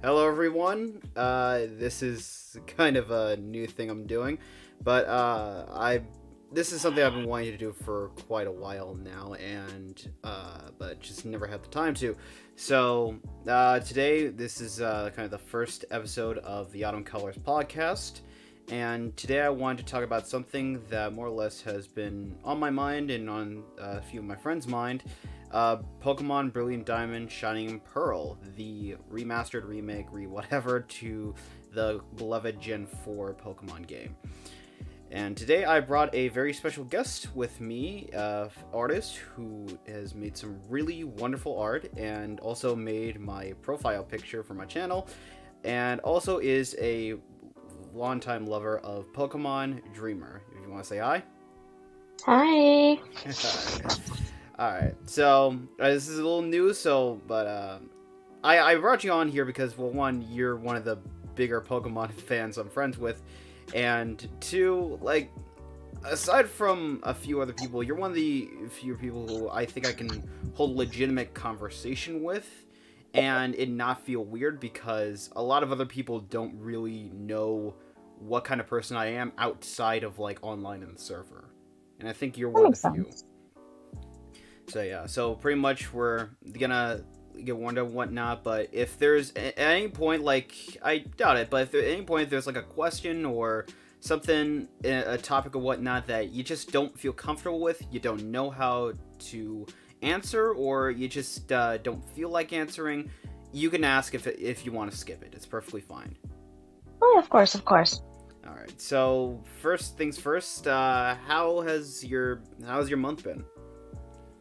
Hello everyone, this is kind of a new thing I'm doing, but this is something I've been wanting to do for quite a while now, and but just never had the time to. So today this is kind of the first episode of the Autumn Colors podcast, and today I wanted to talk about something that more or less has been on my mind and on a few of my friends' mind. Pokemon Brilliant Diamond Shining Pearl, the remastered, remake, whatever to the beloved Gen 4 Pokemon game. And today I brought a very special guest with me, artist who has made some really wonderful art and also made my profile picture for my channel, and also is a longtime lover of Pokemon, Dreamer. If you want to say hi. Hi. Alright, so this is a little new, so, but I brought you on here because, well, one, you're one of the bigger Pokemon fans I'm friends with, and two, like, aside from a few other people, you're one of the few people who I think I can hold legitimate conversation with and it not feel weird, because a lot of other people don't really know what kind of person I am outside of, like, online and the server, and I think you're one of the few. So yeah, so pretty much we're gonna get warned and whatnot, but if there's at any point, like, I doubt it, but if at any point there's like a question or something, a topic or whatnot that you just don't feel comfortable with, you don't know how to answer, or you just don't feel like answering, you can ask if you want to skip it. It's perfectly fine. Oh, of course, of course. All right, so first things first, how's your month been?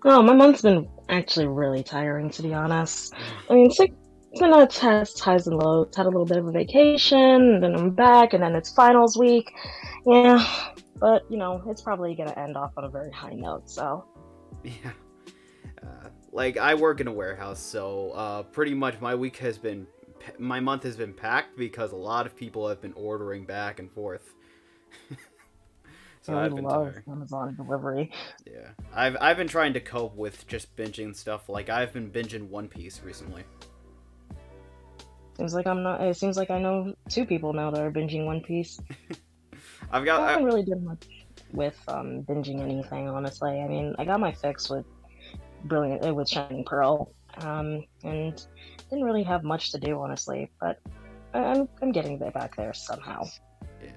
Oh, my month's been actually really tiring, to be honest. I mean, it's been a test, highs and lows. Had a little bit of a vacation, and then I'm back, and then it's finals week. Yeah, but, you know, it's probably going to end off on a very high note, so. Yeah. Like, I work in a warehouse, so pretty much my month has been packed because a lot of people have been ordering back and forth. So I love Amazon delivery. Yeah, I've been trying to cope with just binging stuff. Like, I've been binging One Piece recently. Seems like It seems like I know two people now that are binging One Piece. I haven't really done much with binging anything, honestly. I mean, I got my fix with Shining Pearl, and didn't really have much to do, honestly. But I'm getting back there somehow. Yeah.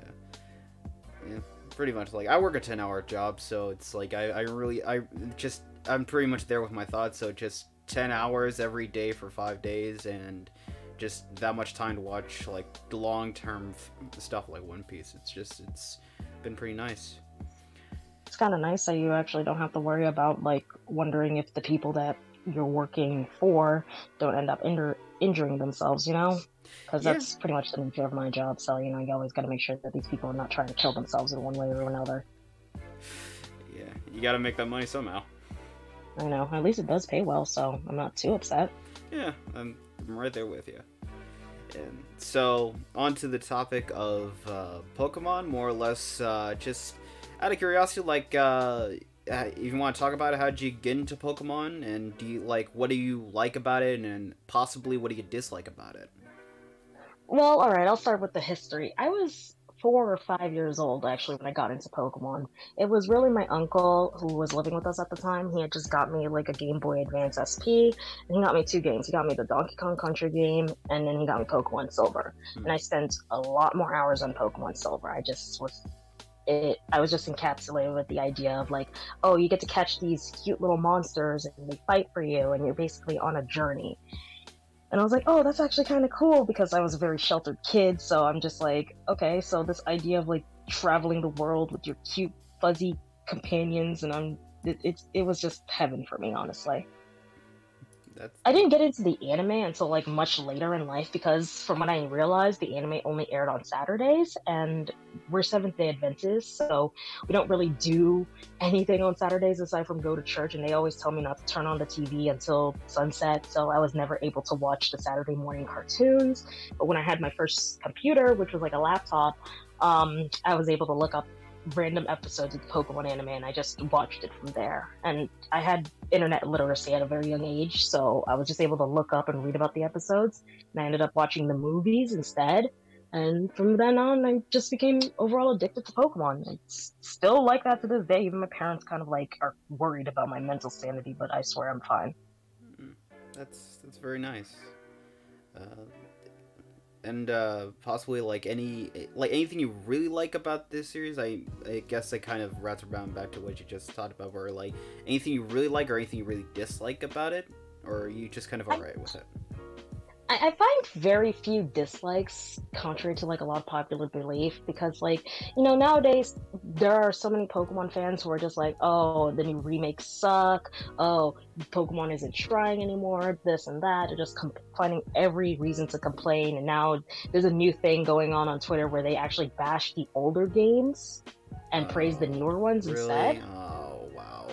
Yeah. Pretty much, like, I work a 10-hour job, so it's like I'm pretty much there with my thoughts, so just 10 hours every day for 5 days, and just that much time to watch, like, long-term stuff like One Piece. It's been pretty nice. It's kind of nice that you actually don't have to worry about, like, wondering if the people that you're working for don't end up injuring themselves, you know? Because that's pretty much the nature of my job, so, you know, you always got to make sure that these people are not trying to kill themselves in one way or another. Yeah, you got to make that money somehow. I know, at least it does pay well, so I'm not too upset. Yeah, I'm right there with you. And so, on to the topic of Pokemon, more or less, just out of curiosity, like, if you want to talk about it, how did you get into Pokemon, and what do you like about it, and possibly what do you dislike about it? Well, all right, I'll start with the history. I was 4 or 5 years old, actually, when I got into Pokemon. It was really my uncle who was living with us at the time. He had just got me, like, a Game Boy Advance SP, and he got me 2 games. He got me the Donkey Kong Country game, and then he got me Pokemon Silver. And I spent a lot more hours on Pokemon Silver. I was just encapsulated with the idea of, like, oh, you get to catch these cute little monsters, and they fight for you, and you're basically on a journey. And I was like, oh, that's actually kind of cool, because I was a very sheltered kid, so I'm just like, okay, so this idea of, like, traveling the world with your cute, fuzzy companions, and it was just heaven for me, honestly. I didn't get into the anime until, like, much later in life, because from what I realized, the anime only aired on Saturdays, and we're Seventh Day Adventists, so we don't really do anything on Saturdays aside from go to church, and they always tell me not to turn on the TV until sunset, so I was never able to watch the Saturday morning cartoons. But when I had my first computer, which was like a laptop, I was able to look up random episodes of the Pokemon anime, and I just watched it from there. And I had internet literacy at a very young age, so I was just able to look up and read about the episodes, and I ended up watching the movies instead. And from then on, I just became overall addicted to Pokemon. It's still like that to this day. Even my parents kind of like are worried about my mental sanity, but I swear I'm fine. That's very nice. And possibly like anything you really like about this series. I guess I kind of wraps around back to what you just talked about, where like anything you really like or anything you really dislike about it, or are you just kind of alright with it? I find very few dislikes, contrary to like a lot of popular belief, because like, you know, nowadays there are so many Pokemon fans who are just like, oh, the new remakes suck, oh, Pokemon isn't trying anymore, this and that. They're just finding every reason to complain. And now there's a new thing going on Twitter where they actually bash the older games and praise the newer ones instead. Oh, wow.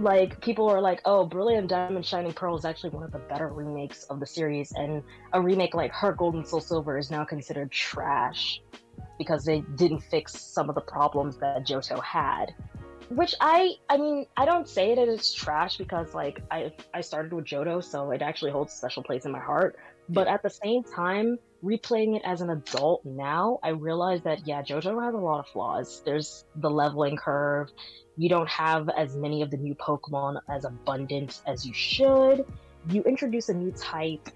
Like, people are like, oh, Brilliant Diamond Shining Pearl is actually one of the better remakes of the series, and a remake like Heart Gold and Soul Silver is now considered trash because they didn't fix some of the problems that Johto had. Which I mean, I don't say that it's trash because, like, I started with Johto, so it actually holds a special place in my heart. But at the same time, replaying it as an adult now, I realize that, yeah, Johto has a lot of flaws. There's the leveling curve. You don't have as many of the new Pokemon as abundant as you should. You introduce a new type,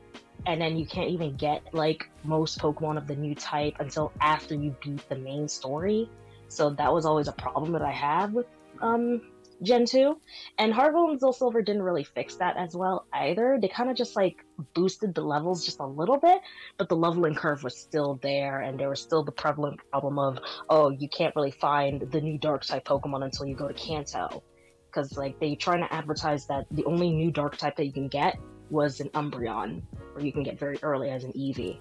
and then you can't even get, like, most Pokemon of the new type until after you beat the main story. So that was always a problem that I had with Gen 2. And Heart Gold and Soul Silver didn't really fix that as well either. They kind of just like boosted the levels just a little bit, but the leveling curve was still there, and there was still the prevalent problem of, oh, you can't really find the new dark type Pokemon until you go to Kanto. Because like they trying to advertise that the only new dark type that you can get was an Umbreon, or you can get very early as an Eevee.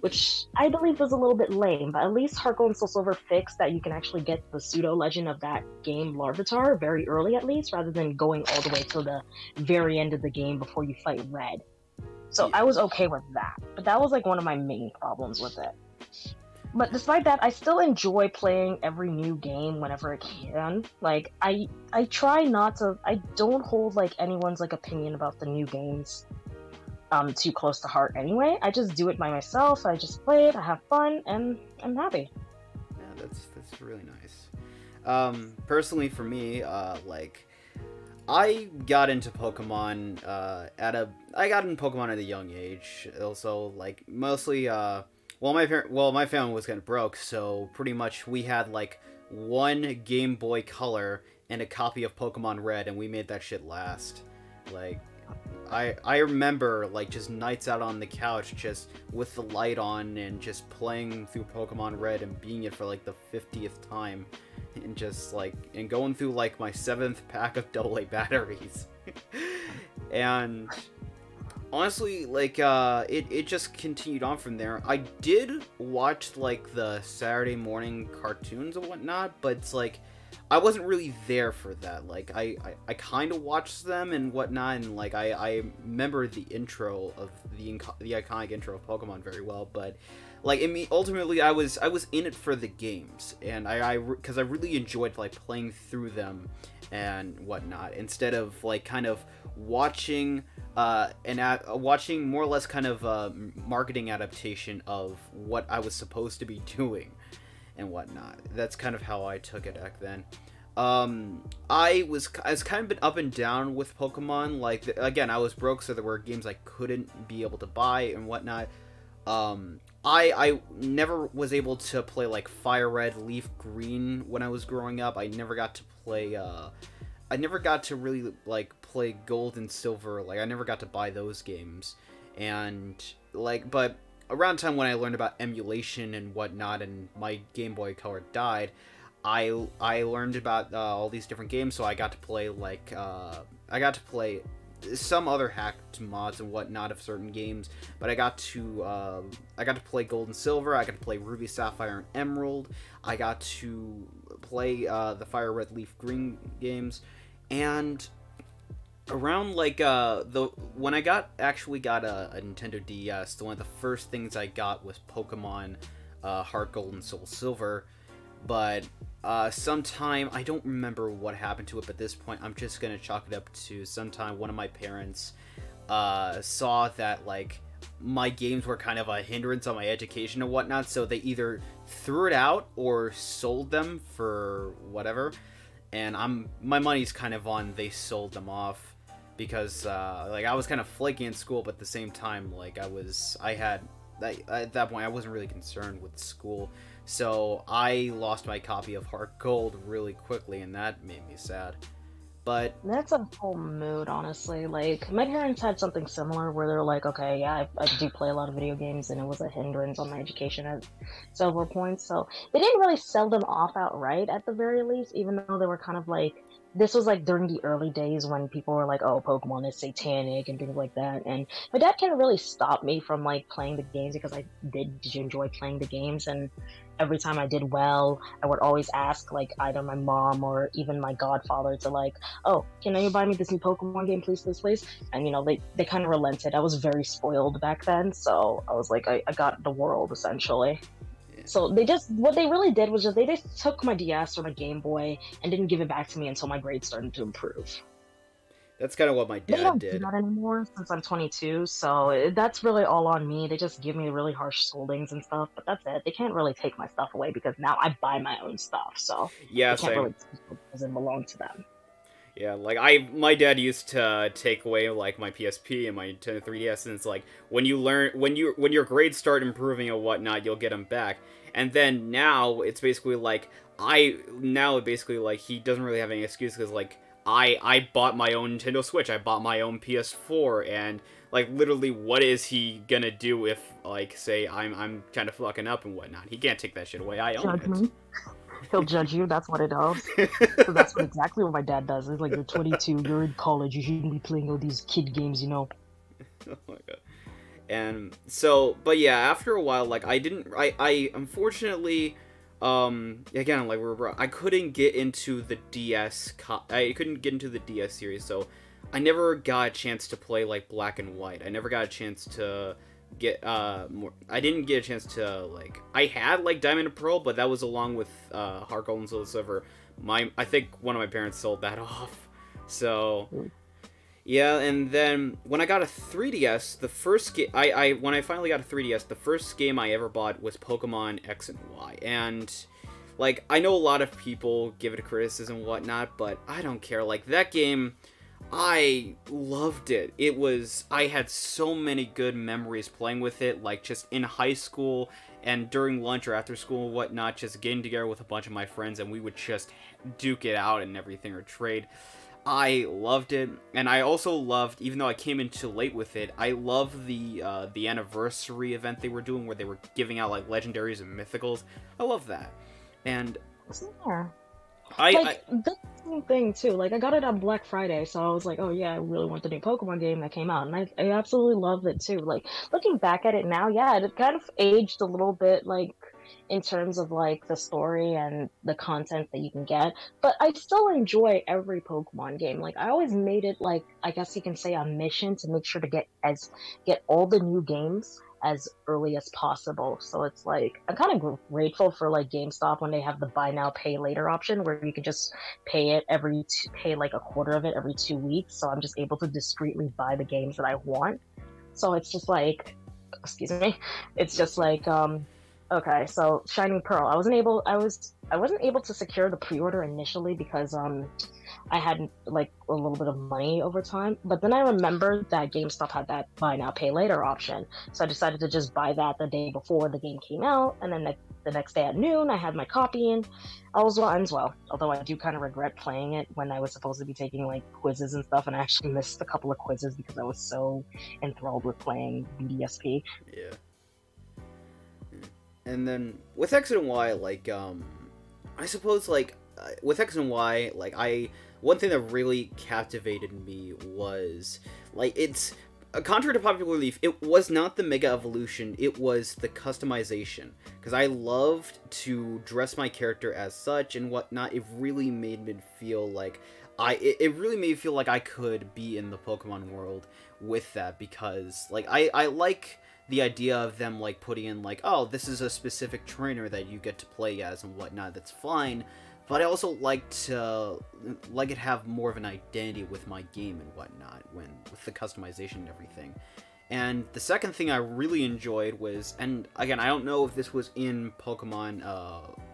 Which I believe was a little bit lame, but at least Heart Gold and Soul Silver fixed that you can actually get the pseudo-legend of that game, Larvitar, very early at least, rather than going all the way till the very end of the game before you fight Red. So I was okay with that, but that was like one of my main problems with it. But despite that, I still enjoy playing every new game whenever I can. Like, I try not to... I don't hold like anyone's like opinion about the new games too close to heart anyway. I just do it by myself. I just play it, I have fun, and I'm happy. Yeah, that's really nice. Personally for me, like, I got into Pokemon at a young age. Also, like, mostly my family was kind of broke, so pretty much we had like one Game Boy Color and a copy of Pokemon Red, and we made that shit last. Like, I remember, like, just nights out on the couch, just with the light on, and just playing through Pokemon Red and beating it for, like, the 50th time, and just, like, and going through, like, my 7th pack of AA batteries. And honestly, like, it just continued on from there. I did watch, like, the Saturday morning cartoons and whatnot, but it's, like, I wasn't really there for that. Like, I kind of watched them and whatnot, and like I remember the intro of the iconic intro of Pokemon very well, but like, I mean, ultimately I was in it for the games, and because I really enjoyed like playing through them and whatnot, instead of like kind of watching watching more or less kind of a marketing adaptation of what I was supposed to be doing and whatnot. That's kind of how I took it back then. I was kind of been up and down with Pokemon. Like, again, I was broke, so there were games I couldn't be able to buy and whatnot. I never was able to play like Fire Red, Leaf Green when I was growing up. I never got to play I never got to really like play Gold and Silver. Like, I never got to buy those games. And like, but around the time when I learned about emulation and whatnot, and my Game Boy Color died, I learned about all these different games, so I got to play like I got to play some other hacked mods and whatnot of certain games, but I got to play Gold and Silver, I got to play Ruby, Sapphire, and Emerald, I got to play the Fire Red, Leaf Green games, and around like when I got a Nintendo DS, one of the first things I got was Pokemon Heart Gold and Soul Silver, but sometime, I don't remember what happened to it, but at this point I'm just gonna chalk it up to sometime one of my parents saw that like my games were kind of a hindrance on my education and whatnot, so they either threw it out or sold them for whatever, and my money's kind of on they sold them off, because like I was kind of flaky in school, but at the same time, like at that point I wasn't really concerned with school, so I lost my copy of Heart Gold really quickly, and that made me sad. But that's a whole mood, honestly. Like, my parents had something similar where they're like, okay, yeah, I do play a lot of video games, and it was a hindrance on my education at several points. So they didn't really sell them off outright at the very least, even though they were kind of like, this was like during the early days when people were like, oh, Pokemon is satanic and things like that. And my dad can't really stop me from like playing the games, because I did enjoy playing the games. And every time I did well, I would always ask like either my mom or even my godfather to like, oh, can you buy me this new Pokemon game, please, please, please? And you know, they kind of relented. I was very spoiled back then. So I was like, I got the world essentially. So they just, what they really did was just, they just took my DS or my Game Boy and didn't give it back to me until my grades started to improve. That's kind of what my dad did. They don't do that anymore since I'm 22, so that's really all on me. They just give me really harsh scoldings and stuff, but that's it. They can't really take my stuff away because now I buy my own stuff, so yeah, they can't really take it because it belongs to them. Yeah, like, my dad used to take away, like, my PSP and my Nintendo 3DS, and it's like, when your grades start improving and whatnot, you'll get them back. And then now, it's basically like, he doesn't really have any excuse, because, like, I bought my own Nintendo Switch, I bought my own PS4, and, like, literally, what is he gonna do if, like, say, I'm kind of fucking up and whatnot? He can't take that shit away, I own it. He'll judge you, that's what it does. So that's exactly what my dad does. It's like, you're 22, you're in college, you shouldn't be playing all these kid games, you know. Oh my god. And so, but yeah, after a while, like, I unfortunately, again, like, I couldn't get into the DS, I couldn't get into the DS series, so I never got a chance to play, like, Black and White. I never got a chance to get I didn't get a chance to, like, I had like Diamond and Pearl, but that was along with Heart Gold and Soul Silver. I think one of my parents sold that off, so yeah. And then when I got a 3DS, the first game when I finally got a 3DS, the first game I ever bought was Pokemon X and Y, and like, I know a lot of people give it a criticism and whatnot, but I don't care. Like, that game, I loved it. I had so many good memories playing with it, like, just in high school and during lunch or after school and whatnot, just getting together with a bunch of my friends, and we would just duke it out and everything, or trade. I loved it, and I also loved, even though I came in too late with it, I loved the anniversary event they were doing where they were giving out, like, legendaries and mythicals. I love that. And yeah. That's the same thing too. Like, I got it on Black Friday, so I was like, oh yeah, I really want the new Pokemon game that came out, and I absolutely loved it too. Like, looking back at it now, yeah, it kind of aged a little bit, like, in terms of, like, the story and the content that you can get, but I still enjoy every Pokemon game. Like, I always made it, like, I guess you can say a mission to make sure to get all the new games as early as possible. So it's like, I'm kind of grateful for, like, GameStop when they have the buy now pay later option where you can just pay like a quarter of it every 2 weeks, so I'm just able to discreetly buy the games that I want. So it's just like, excuse me, it's just like, okay, so Shining Pearl, I wasn't able to secure the pre-order initially because I had, like, a little bit of money over time, but then I remembered that GameStop had that buy now pay later option, so I decided to just buy that the day before the game came out, and then the next day at noon I had my copy in. All was well ends well, although I do kind of regret playing it when I was supposed to be taking, like, quizzes and stuff, and I actually missed a couple of quizzes because I was so enthralled with playing BDSP. Yeah. And then with X and Y, like, I suppose, like, with X and Y, like, one thing that really captivated me was, like, it's, contrary to popular belief, it was not the Mega Evolution, it was the customization. Because I loved to dress my character as such and whatnot. It really made me feel like it really made me feel like I could be in the Pokemon world with that, because, like, I like the idea of them, like, putting in, like, oh, this is a specific trainer that you get to play as and whatnot, that's fine, but I also like to, like, it have more of an identity with my game and whatnot, when, with the customization and everything. And the second thing I really enjoyed was, and again, I don't know if this was in Pokemon,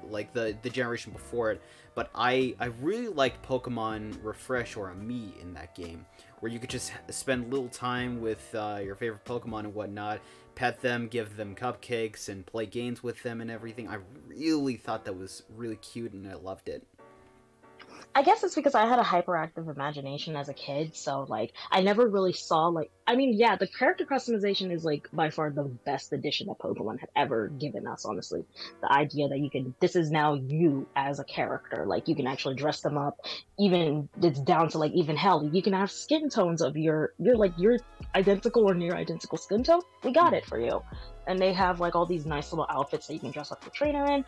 like, the generation before it, but I really liked Pokemon Refresh or Ami in that game, where you could just spend little time with your favorite Pokemon and whatnot, pet them, give them cupcakes, and play games with them and everything. I really thought that was really cute, and I loved it. I guess it's because I had a hyperactive imagination as a kid, so, like, I never really saw, like, I mean, yeah, the character customization is, like, by far the best addition that Pokemon had ever given us, honestly. The idea that you can, this is now you as a character, like, you can actually dress them up, even, it's down to, like, even hell, you can have skin tones of your identical or near identical skin tone, we got it for you. And they have, like, all these nice little outfits that you can dress up your trainer in.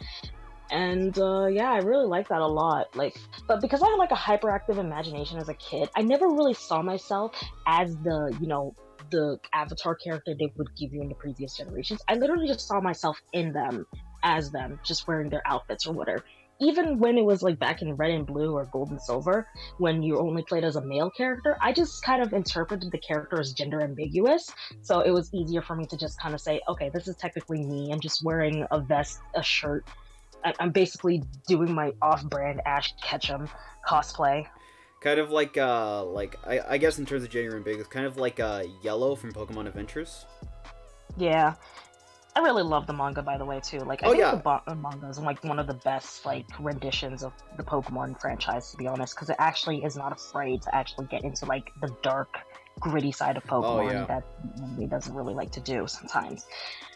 And yeah, I really like that a lot. Like, but because I had like a hyperactive imagination as a kid, I never really saw myself as the, you know, the avatar character they would give you in the previous generations. I literally just saw myself in them, as them, just wearing their outfits or whatever. Even when it was like back in Red and Blue or Gold and Silver, when you only played as a male character, I just kind of interpreted the character as gender ambiguous, so it was easier for me to just kind of say, okay, this is technically me, I'm just wearing a vest, a shirt, I'm basically doing my off-brand Ash Ketchum cosplay. Kind of like I guess in terms of gender ambiguous, kind of like Yellow from Pokemon Adventures. Yeah, I really love the manga, by the way, too. Like, I think the manga is like one of the best like renditions of the Pokemon franchise, to be honest, because it actually is not afraid to actually get into like the dark, gritty side of Pokemon that he doesn't really like to do sometimes.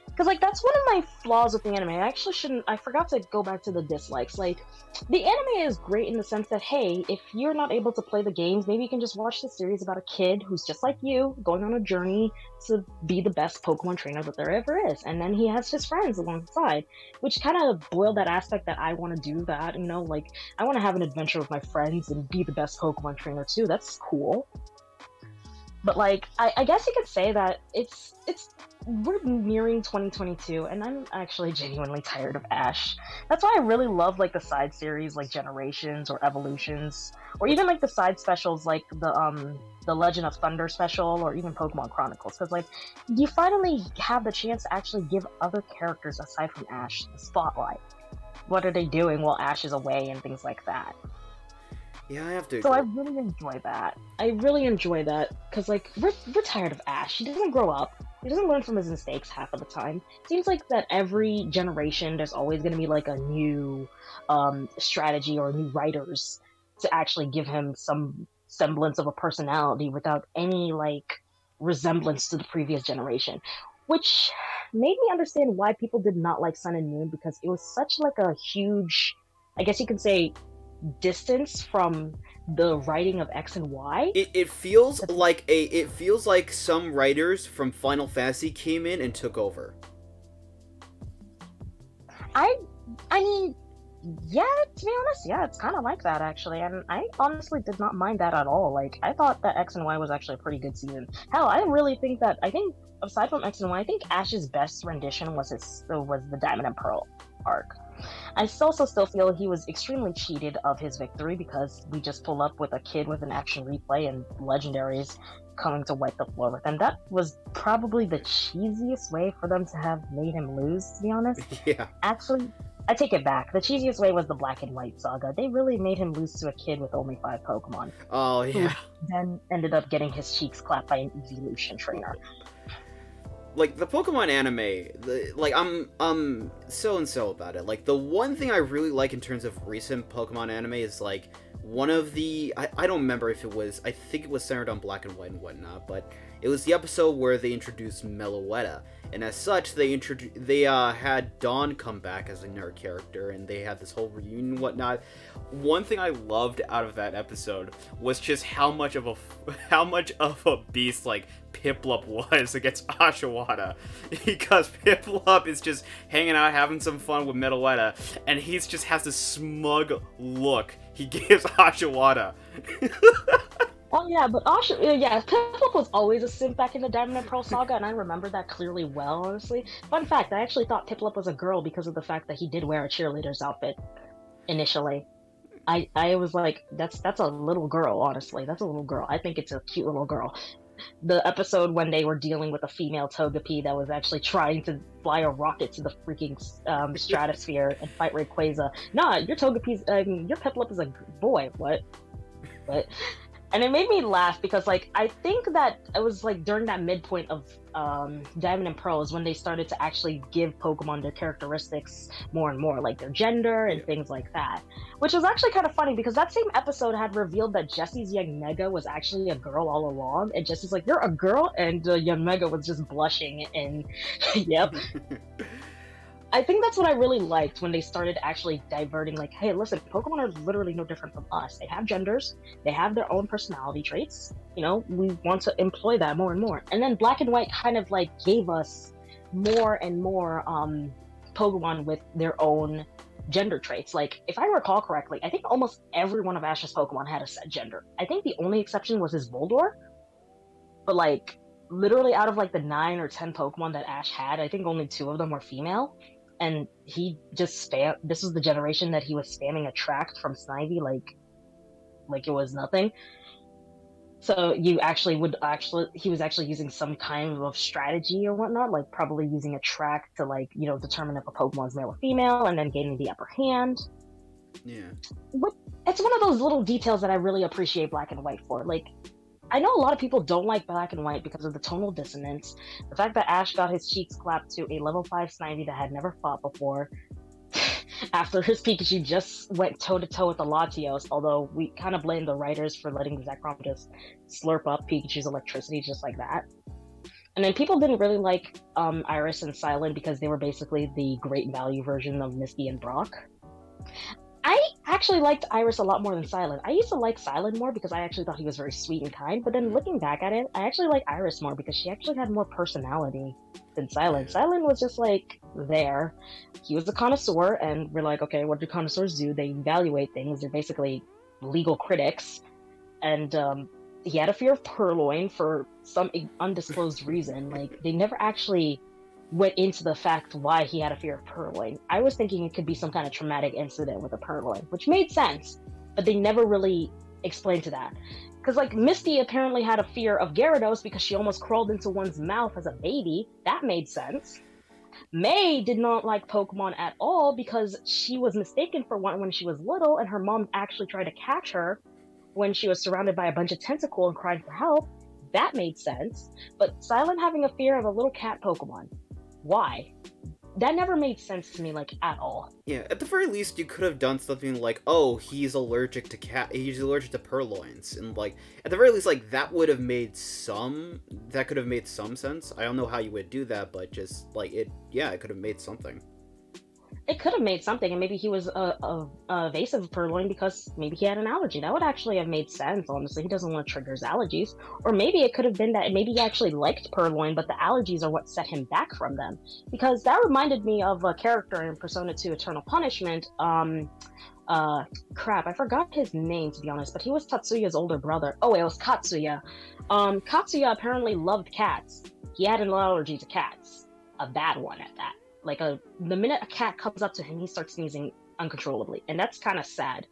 Because, like, that's one of my flaws with the anime. I actually shouldn't... I forgot to go back to the dislikes. Like, the anime is great in the sense that, hey, if you're not able to play the games, maybe you can just watch the series about a kid who's just like you, going on a journey to be the best Pokemon trainer that there ever is. And then he has his friends alongside, which kind of boiled that aspect that I want to do that, you know? Like, I want to have an adventure with my friends and be the best Pokemon trainer, too. That's cool. But, like, I guess you could say that it's we're nearing 2022, and I'm actually genuinely tired of Ash. That's why I really love, like, the side series, like, Generations or Evolutions, or even, like, the side specials, like, the Legend of Thunder special, or even Pokemon Chronicles, because, like, you finally have the chance to actually give other characters, aside from Ash, the spotlight. What are they doing while Ash is away and things like that. Yeah, I have to agree. So I really enjoy that. I really enjoy that, because, like, we're tired of Ash. He doesn't grow up. He doesn't learn from his mistakes half of the time. Seems like that every generation, there's always going to be, like, a new strategy or new writers to actually give him some semblance of a personality without any, like, resemblance to the previous generation. Which made me understand why people did not like Sun and Moon, because it was such, like, a huge, I guess you could say, distance from the writing of X and Y. It feels like some writers from Final Fantasy came in and took over. I mean, yeah, to be honest, yeah, it's kind of like that, actually, and I honestly did not mind that at all. Like, I thought that X and Y was actually a pretty good season. Hell, I really think that, I think, aside from X and Y, I think Ash's best rendition was the Diamond and Pearl arc. I also still feel he was extremely cheated of his victory, because we just pull up with a kid with an action replay and legendaries coming to wipe the floor with him. That was probably the cheesiest way for them to have made him lose, to be honest. Yeah. Actually, I take it back. The cheesiest way was the Black and White saga. They really made him lose to a kid with only 5 Pokemon. Oh, yeah. Who then ended up getting his cheeks clapped by an evolution trainer. Like, the Pokemon anime, like, I'm so-and-so about it. Like, the one thing I really like in terms of recent Pokemon anime is, like, one of the... I don't remember if it was... I think it was centered on Black and White and whatnot, but it was the episode where they introduced Meloetta. And as such, they had Dawn come back as another character, and they had this whole reunion and whatnot. One thing I loved out of that episode was just how much of a beast, like, Piplup was against Oshawott, because Piplup is just hanging out, having some fun with Meloetta, and he just has this smug look he gives Oshawott. Oh yeah, but Piplup was always a simp back in the Diamond and Pearl saga, and I remember that clearly well, honestly. Fun fact, I actually thought Piplup was a girl because of the fact that he did wear a cheerleader's outfit initially. I was like, that's a little girl, honestly. That's a little girl. I think it's a cute little girl. The episode when they were dealing with a female Togepi that was actually trying to fly a rocket to the freaking stratosphere and fight Rayquaza. Nah, your Togepi's, your Piplup is a boy. What? What? And it made me laugh because, like, I think that it was, like, during that midpoint of Diamond and Pearl is when they started to actually give Pokemon their characteristics more and more, like their gender and things like that. Which was actually kind of funny because that same episode had revealed that Jessie's young Mega was actually a girl all along. And Jessie's like, you're a girl? And young Mega was just blushing and, yep. I think that's what I really liked when they started actually diverting, like, hey, listen, Pokemon are literally no different from us. They have genders, they have their own personality traits, you know, we want to employ that more and more. And then Black and White kind of, like, gave us more and more Pokemon with their own gender traits. Like, if I recall correctly, I think almost every one of Ash's Pokemon had a set gender. I think the only exception was his Voldor, but, like, literally out of, like, the 9 or 10 Pokemon that Ash had, I think only 2 of them were female. And he just spam. This was the generation that he was spamming attract from Snivy, like it was nothing. So you actually would he was actually using some kind of strategy or whatnot, like probably using attract to, like, you know, determine if a Pokemon is male or female, and then gaining the upper hand. Yeah. But it's one of those little details that I really appreciate Black and White for. Like, I know a lot of people don't like Black and White because of the tonal dissonance, the fact that Ash got his cheeks clapped to a level 5 Snivy that had never fought before, after his Pikachu just went toe-to-toe with the Latios, although we kind of blame the writers for letting Zekrom just slurp up Pikachu's electricity just like that. And then people didn't really like Iris and Silent because they were basically the great value version of Misty and Brock. I actually liked Iris a lot more than Silent. I used to like Silent more because I actually thought he was very sweet and kind, but then looking back at it, I actually like Iris more because she actually had more personality than Silent. Silent was just, like, there. He was a connoisseur, and we're like, okay, what do connoisseurs do? They evaluate things. They're basically legal critics. And he had a fear of purloin for some undisclosed reason. Like, they never actually went into the fact why he had a fear of purloin. I was thinking it could be some kind of traumatic incident with a purloin, which made sense, but they never really explained to that. Because, like, Misty apparently had a fear of Gyarados because she almost crawled into one's mouth as a baby. That made sense. May did not like Pokemon at all because she was mistaken for one when she was little, and her mom actually tried to catch her when she was surrounded by a bunch of tentacles and crying for help. That made sense. But Silent having a fear of a little cat Pokemon, why? That never made sense to me, like, at all. Yeah, at the very least, you could have done something like, oh, he's allergic to purloins, and, like, at the very least, like, that could have made some sense. I don't know how you would do that, but just, like, it could have made something. It could have made something, and maybe he was a evasive purloin because maybe he had an allergy. That would actually have made sense, honestly. He doesn't want to trigger his allergies. Or maybe it could have been that maybe he actually liked purloin, but the allergies are what set him back from them. Because that reminded me of a character in Persona 2 Eternal Punishment. Crap, I forgot his name, to be honest, but he was Tatsuya's older brother. Oh, it was Katsuya. Katsuya apparently loved cats. He had an allergy to cats. A bad one at that. Like, the minute a cat comes up to him, he starts sneezing uncontrollably. And that's kind of sad.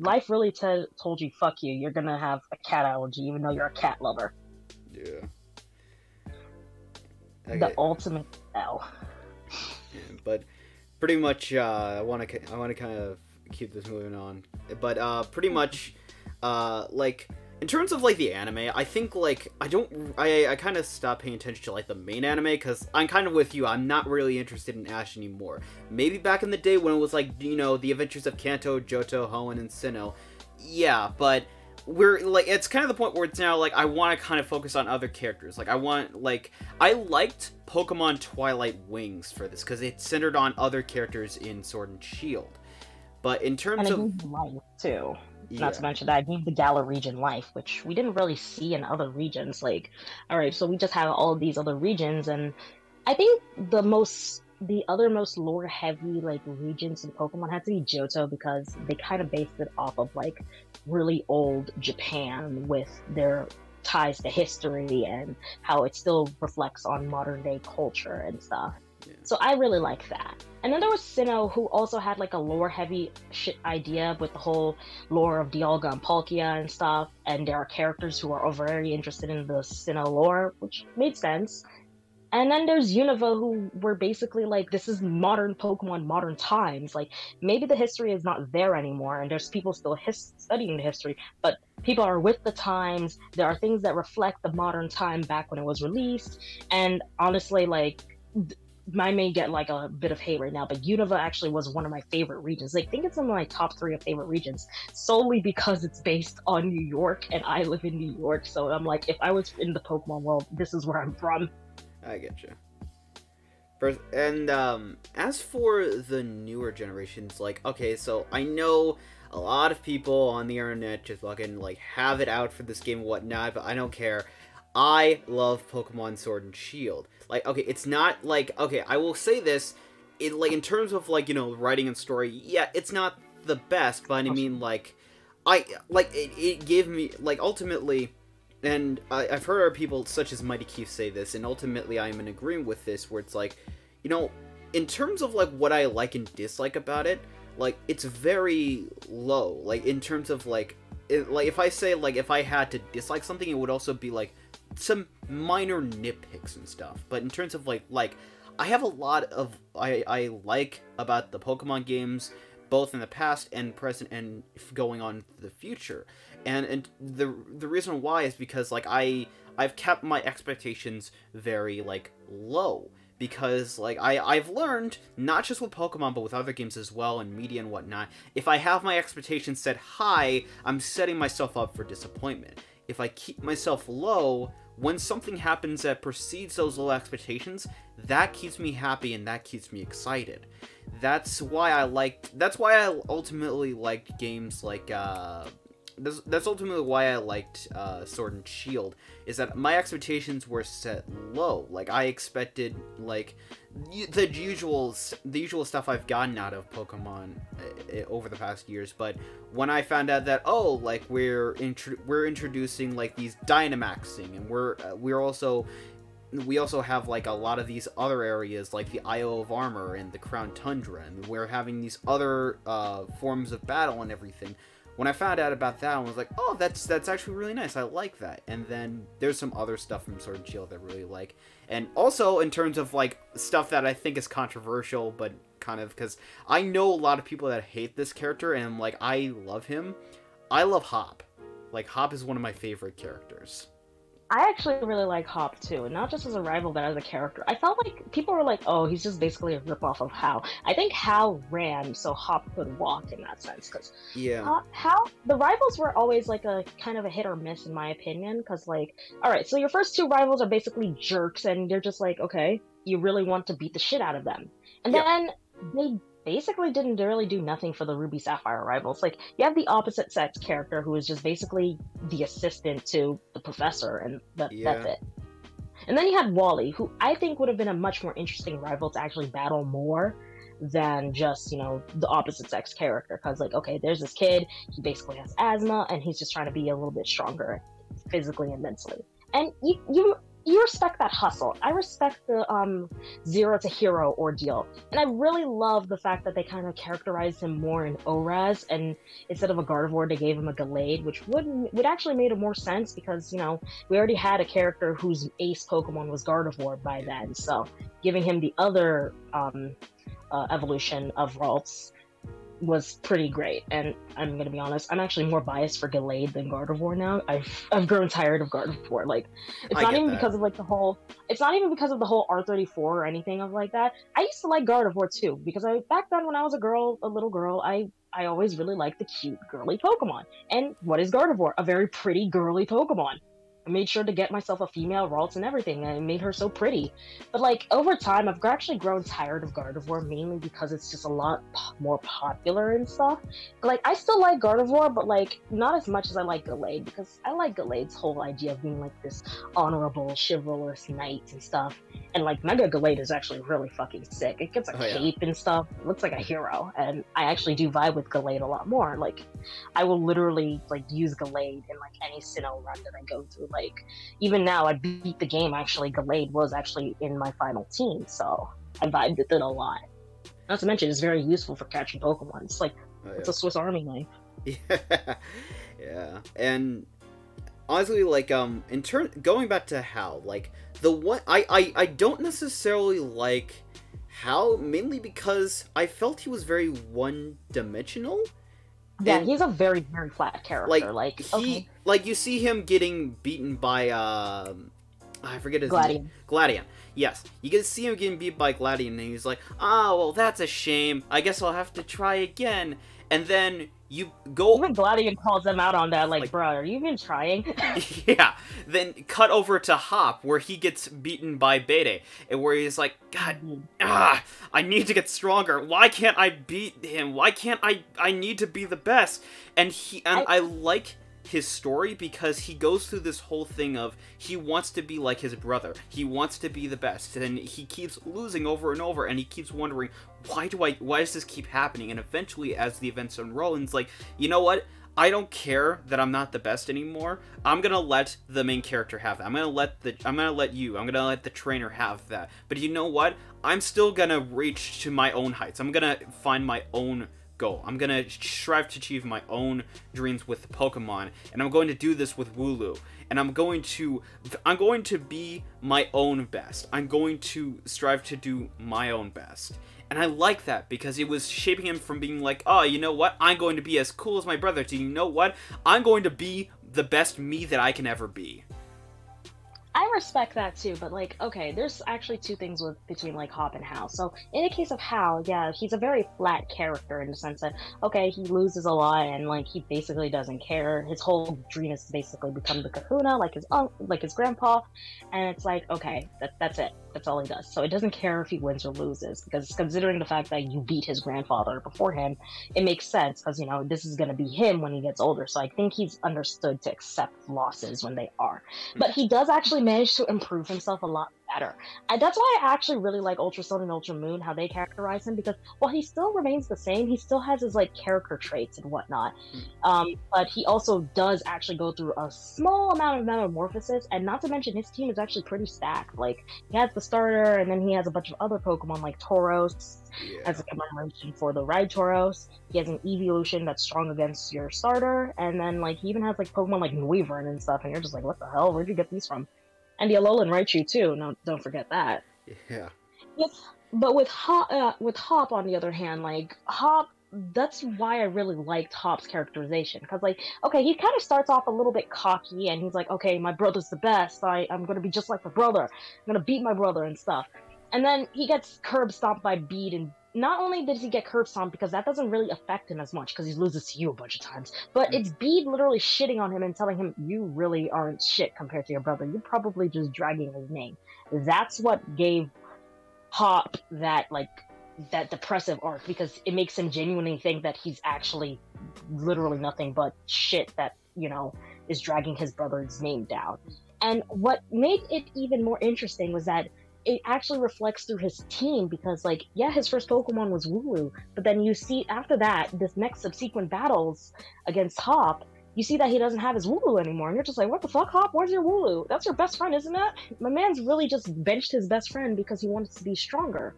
Life really told you, fuck you, you're gonna have a cat allergy, even though you're a cat lover. Yeah. Okay. The ultimate L. Yeah, but pretty much, I want to kind of keep this moving on. But pretty much, like, in terms of, like, the anime, I think, like, I kind of stopped paying attention to, like, the main anime, because I'm kind of with you, I'm not really interested in Ash anymore. Maybe back in the day when it was, like, you know, the adventures of Kanto, Johto, Hoenn, and Sinnoh, yeah, but we're, like, it's kind of the point where it's now, like, I want to kind of focus on other characters. Like, I liked Pokemon Twilight Wings for this, because it centered on other characters in Sword and Shield. But in terms of life, too. Yeah. Not to mention that I gave the Galar region life, which we didn't really see in other regions. Like, all right, so we just have all of these other regions, and I think the most the other most lore-heavy, like, regions in Pokemon had to be Johto, because they kind of based it off of, like, really old Japan with their ties to history and how it still reflects on modern-day culture and stuff. Yeah. So I really like that. And then there was Sinnoh, who also had, like, a lore-heavy shit idea with the whole lore of Dialga and Palkia and stuff, and there are characters who are very interested in the Sinnoh lore, which made sense. And then there's Unova, who were basically like, this is modern Pokemon, modern times. Like, maybe the history is not there anymore, and there's people still studying the history, but people are with the times. There are things that reflect the modern time back when it was released. And honestly, like, I may get, like, a bit of hate right now, but Unova actually was one of my favorite regions. Like, I think it's in my top 3 of favorite regions, solely because it's based on New York, and I live in New York, so I'm like, if I was in the Pokemon world, this is where I'm from. I get you. And as for the newer generations, like, okay, so I know a lot of people on the internet just fucking, like, have it out for this game and whatnot, but I don't care. I love Pokemon Sword and Shield. Like, okay, it's not, like, okay, I will say this, it, like, in terms of, like, you know, writing and story, yeah, it's not the best, but I mean, like, it gave me, like, ultimately... And I've heard our people, such as Mighty Keith, say this, and ultimately I'm in agreement with this, where it's like, you know, in terms of, like, what I like and dislike about it, like, it's very low. Like, in terms of, like, it, like, if I say, like, if I had to dislike something, it would also be, like, some minor nitpicks and stuff. But in terms of, like, I have a lot of, I like about the Pokemon games, both in the past and present and going on to the future. And the reason why is because, like, I've kept my expectations very, like, low. Because, like, I've learned, not just with Pokemon, but with other games as well, and media and whatnot, if I have my expectations set high, I'm setting myself up for disappointment. If I keep myself low, when something happens that precedes those low expectations, that keeps me happy and that keeps me excited. That's why I ultimately liked games like, that's ultimately why I liked Sword and Shield, is that my expectations were set low. Like, I expected, like, the usual stuff I've gotten out of Pokemon over the past years, but when I found out that, oh, like, we're introducing, like, these Dynamaxing, and we also have, like, a lot of these other areas, like the Isle of Armor and the Crown Tundra, and we're having these other forms of battle and everything. When I found out about that, I was like, oh, that's actually really nice. I like that. And then there's some other stuff from Sword and Shield that I really like. And also in terms of, like, stuff that I think is controversial, but kind of, because I know a lot of people that hate this character, and, like, I love him. I love Hop. Like, Hop is one of my favorite characters. I actually really like Hop too, and not just as a rival, but as a character. I felt like people were like, oh, he's just basically a ripoff of How. I think How ran so Hop could walk in that sense, because yeah. How, the rivals were always, like, a kind of a hit or miss in my opinion, because, like, alright, so your first two rivals are basically jerks, and they're just like, okay, you really want to beat the shit out of them. And yeah. Then they basically didn't really do nothing for the Ruby Sapphire rivals. Like, you have the opposite sex character who is just basically the assistant to the professor, and that's it. And then you had Wally, who I think would have been a much more interesting rival to actually battle more than just, you know, the opposite sex character, because, like, okay, there's this kid, he basically has asthma, and he's just trying to be a little bit stronger physically and mentally. And you respect that hustle. I respect the zero to hero ordeal, and I really love the fact that they kind of characterized him more in Oras, and instead of a Gardevoir, they gave him a Gallade, which would actually made more sense, because, you know, we already had a character whose ace Pokemon was Gardevoir by then, so giving him the other evolution of Ralts was pretty great. And I'm gonna be honest, I'm actually more biased for Gallade than Gardevoir now. I've grown tired of Gardevoir. Like, it's not even because of the whole R34 or anything of like that. I used to like Gardevoir too, because back then when I was a little girl, I always really liked the cute girly Pokemon. And what is Gardevoir? A very pretty girly Pokemon. I made sure to get myself a female Ralts and everything, and I made her so pretty. But like over time, I've actually grown tired of Gardevoir, mainly because it's just a lot more popular and stuff. But, like, I still like Gardevoir, but like not as much as I like Gallade, because I like Gallade's whole idea of being like this honorable, chivalrous knight and stuff. And like Mega Gallade is actually really fucking sick. It gets a cape and stuff. It looks like a hero, and I actually do vibe with Gallade a lot more. Like, I will literally like use Gallade in like any Sinnoh run that I go through. Like, even now, I beat the game, actually. Gallade was actually in my final team, so I vibed with it a lot. Not to mention, it's very useful for catching Pokemon. It's like, it's a Swiss Army knife. Yeah. Yeah. And honestly, like, in turn, going back to Hal, like, the one, I don't necessarily like Hal, mainly because I felt he was very one-dimensional. Yeah, and he's a very, very flat character. Like he, like you see him getting beaten by, I forget his name. Gladion. Yes, you get to see him getting beat by Gladion, and he's like, "Ah, well, that's a shame. I guess I'll have to try again." And then you go. Even Gladion calls them out on that. Like, bro, are you even trying? Yeah. Then cut over to Hop, where he gets beaten by Bede, and where he's like, "God, I need to get stronger. Why can't I beat him? Why can't I? I need to be the best." And he and I like his story because he goes through this whole thing of he wants to be like his brother, he wants to be the best, and he keeps losing over and over, and he keeps wondering, why does this keep happening? And eventually, as the events unroll, it's like, you know what, I don't care that I'm not the best anymore. I'm gonna let the main character have that. I'm gonna let the trainer have that. But you know what, I'm still gonna reach to my own heights. I'm gonna find my own goal. I'm gonna strive to achieve my own dreams with Pokemon, and I'm going to do this with Wooloo, and I'm going to be my own best. I'm going to strive to do my own best. And I like that because it was shaping him from being like, oh, you know what, I'm going to be as cool as my brother, to, you know what, I'm going to be the best me that I can ever be. I respect that too, but like, okay, there's actually two things between like Hop and Hal. So in the case of Hal, yeah, he's a very flat character in the sense that, okay, he loses a lot and like he basically doesn't care. His whole dream is to basically become the kahuna, like his uncle, like his grandpa, and it's like, okay, that's it. That's all he does. So it doesn't care if he wins or loses, because considering the fact that you beat his grandfather before him, it makes sense, because, you know, this is going to be him when he gets older. So I think he's understood to accept losses when they are. But he does actually manage to improve himself a lot better. And that's why I actually really like Ultra Sun and Ultra Moon, how they characterize him, because while he still remains the same, he still has his like character traits and whatnot. But he also does actually go through a small amount of metamorphosis, and not to mention his team is actually pretty stacked. Like, he has the starter, and then he has a bunch of other Pokemon like Tauros as a commemoration for the Rhytoros. He has an evolution that's strong against your starter, and then like he even has like Pokemon like Noivern and stuff, and you're just like, what the hell? Where'd you get these from? And the Alolan Raichu too. No, don't forget that. Yeah. But with Hop, on the other hand, like Hop, that's why I really liked Hop's characterization, because like, okay, he kind of starts off a little bit cocky, and he's like, okay, my brother's the best. I'm gonna be just like my brother. I'm gonna beat my brother and stuff. And then he gets curb stomped by Bede, and not only does he get curb stomped, because that doesn't really affect him as much because he loses to you a bunch of times, but it's Bede literally shitting on him and telling him, you really aren't shit compared to your brother. You're probably just dragging his name. That's what gave Hop that, like, that depressive arc, because it makes him genuinely think that he's actually literally nothing but shit that, you know, is dragging his brother's name down. And what made it even more interesting was that it actually reflects through his team, because like, yeah, his first Pokemon was Wooloo, but then you see after that, this next subsequent battles against Hop, you see that he doesn't have his Wooloo anymore, and you're just like, what the fuck, Hop? Where's your Wooloo? That's your best friend, isn't it? My man's really just benched his best friend because he wanted to be stronger.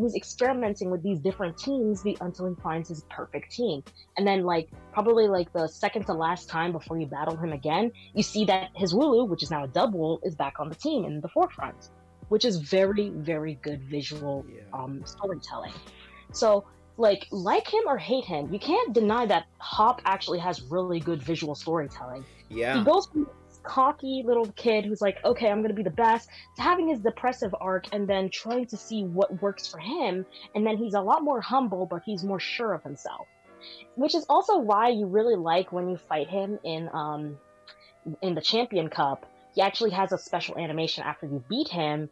He's experimenting with these different teams until he finds his perfect team. And then, like, probably like the second to last time before you battle him again, you see that his Wooloo, which is now a Dubwool, is back on the team in the forefront, which is very, very good visual storytelling. So, like him or hate him, you can't deny that Hop actually has really good visual storytelling. Yeah. He goes from cocky little kid who's like, okay, I'm gonna be the best, to having his depressive arc, and then trying to see what works for him, and then he's a lot more humble, but he's more sure of himself, which is also why you really like when you fight him in the Champion Cup, He actually has a special animation after you beat him.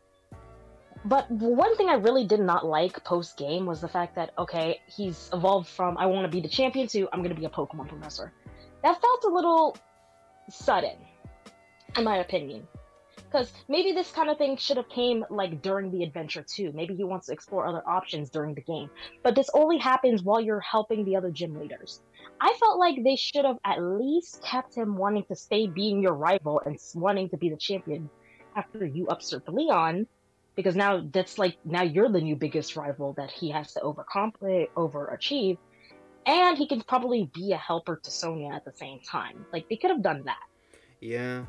But one thing I really did not like post-game was the fact that, okay, he's evolved from I want to be the champion to I'm going to be a Pokemon professor. That felt a little sudden, in my opinion. Because maybe this kind of thing should have came, like, during the adventure, too. Maybe he wants to explore other options during the game. But this only happens while you're helping the other gym leaders. I felt like they should have at least kept him wanting to stay being your rival and wanting to be the champion after you usurp Leon. Because now that's like, now you're the new biggest rival that he has to overachieve. And he can probably be a helper to Sonia at the same time. Like, they could have done that. Yeah.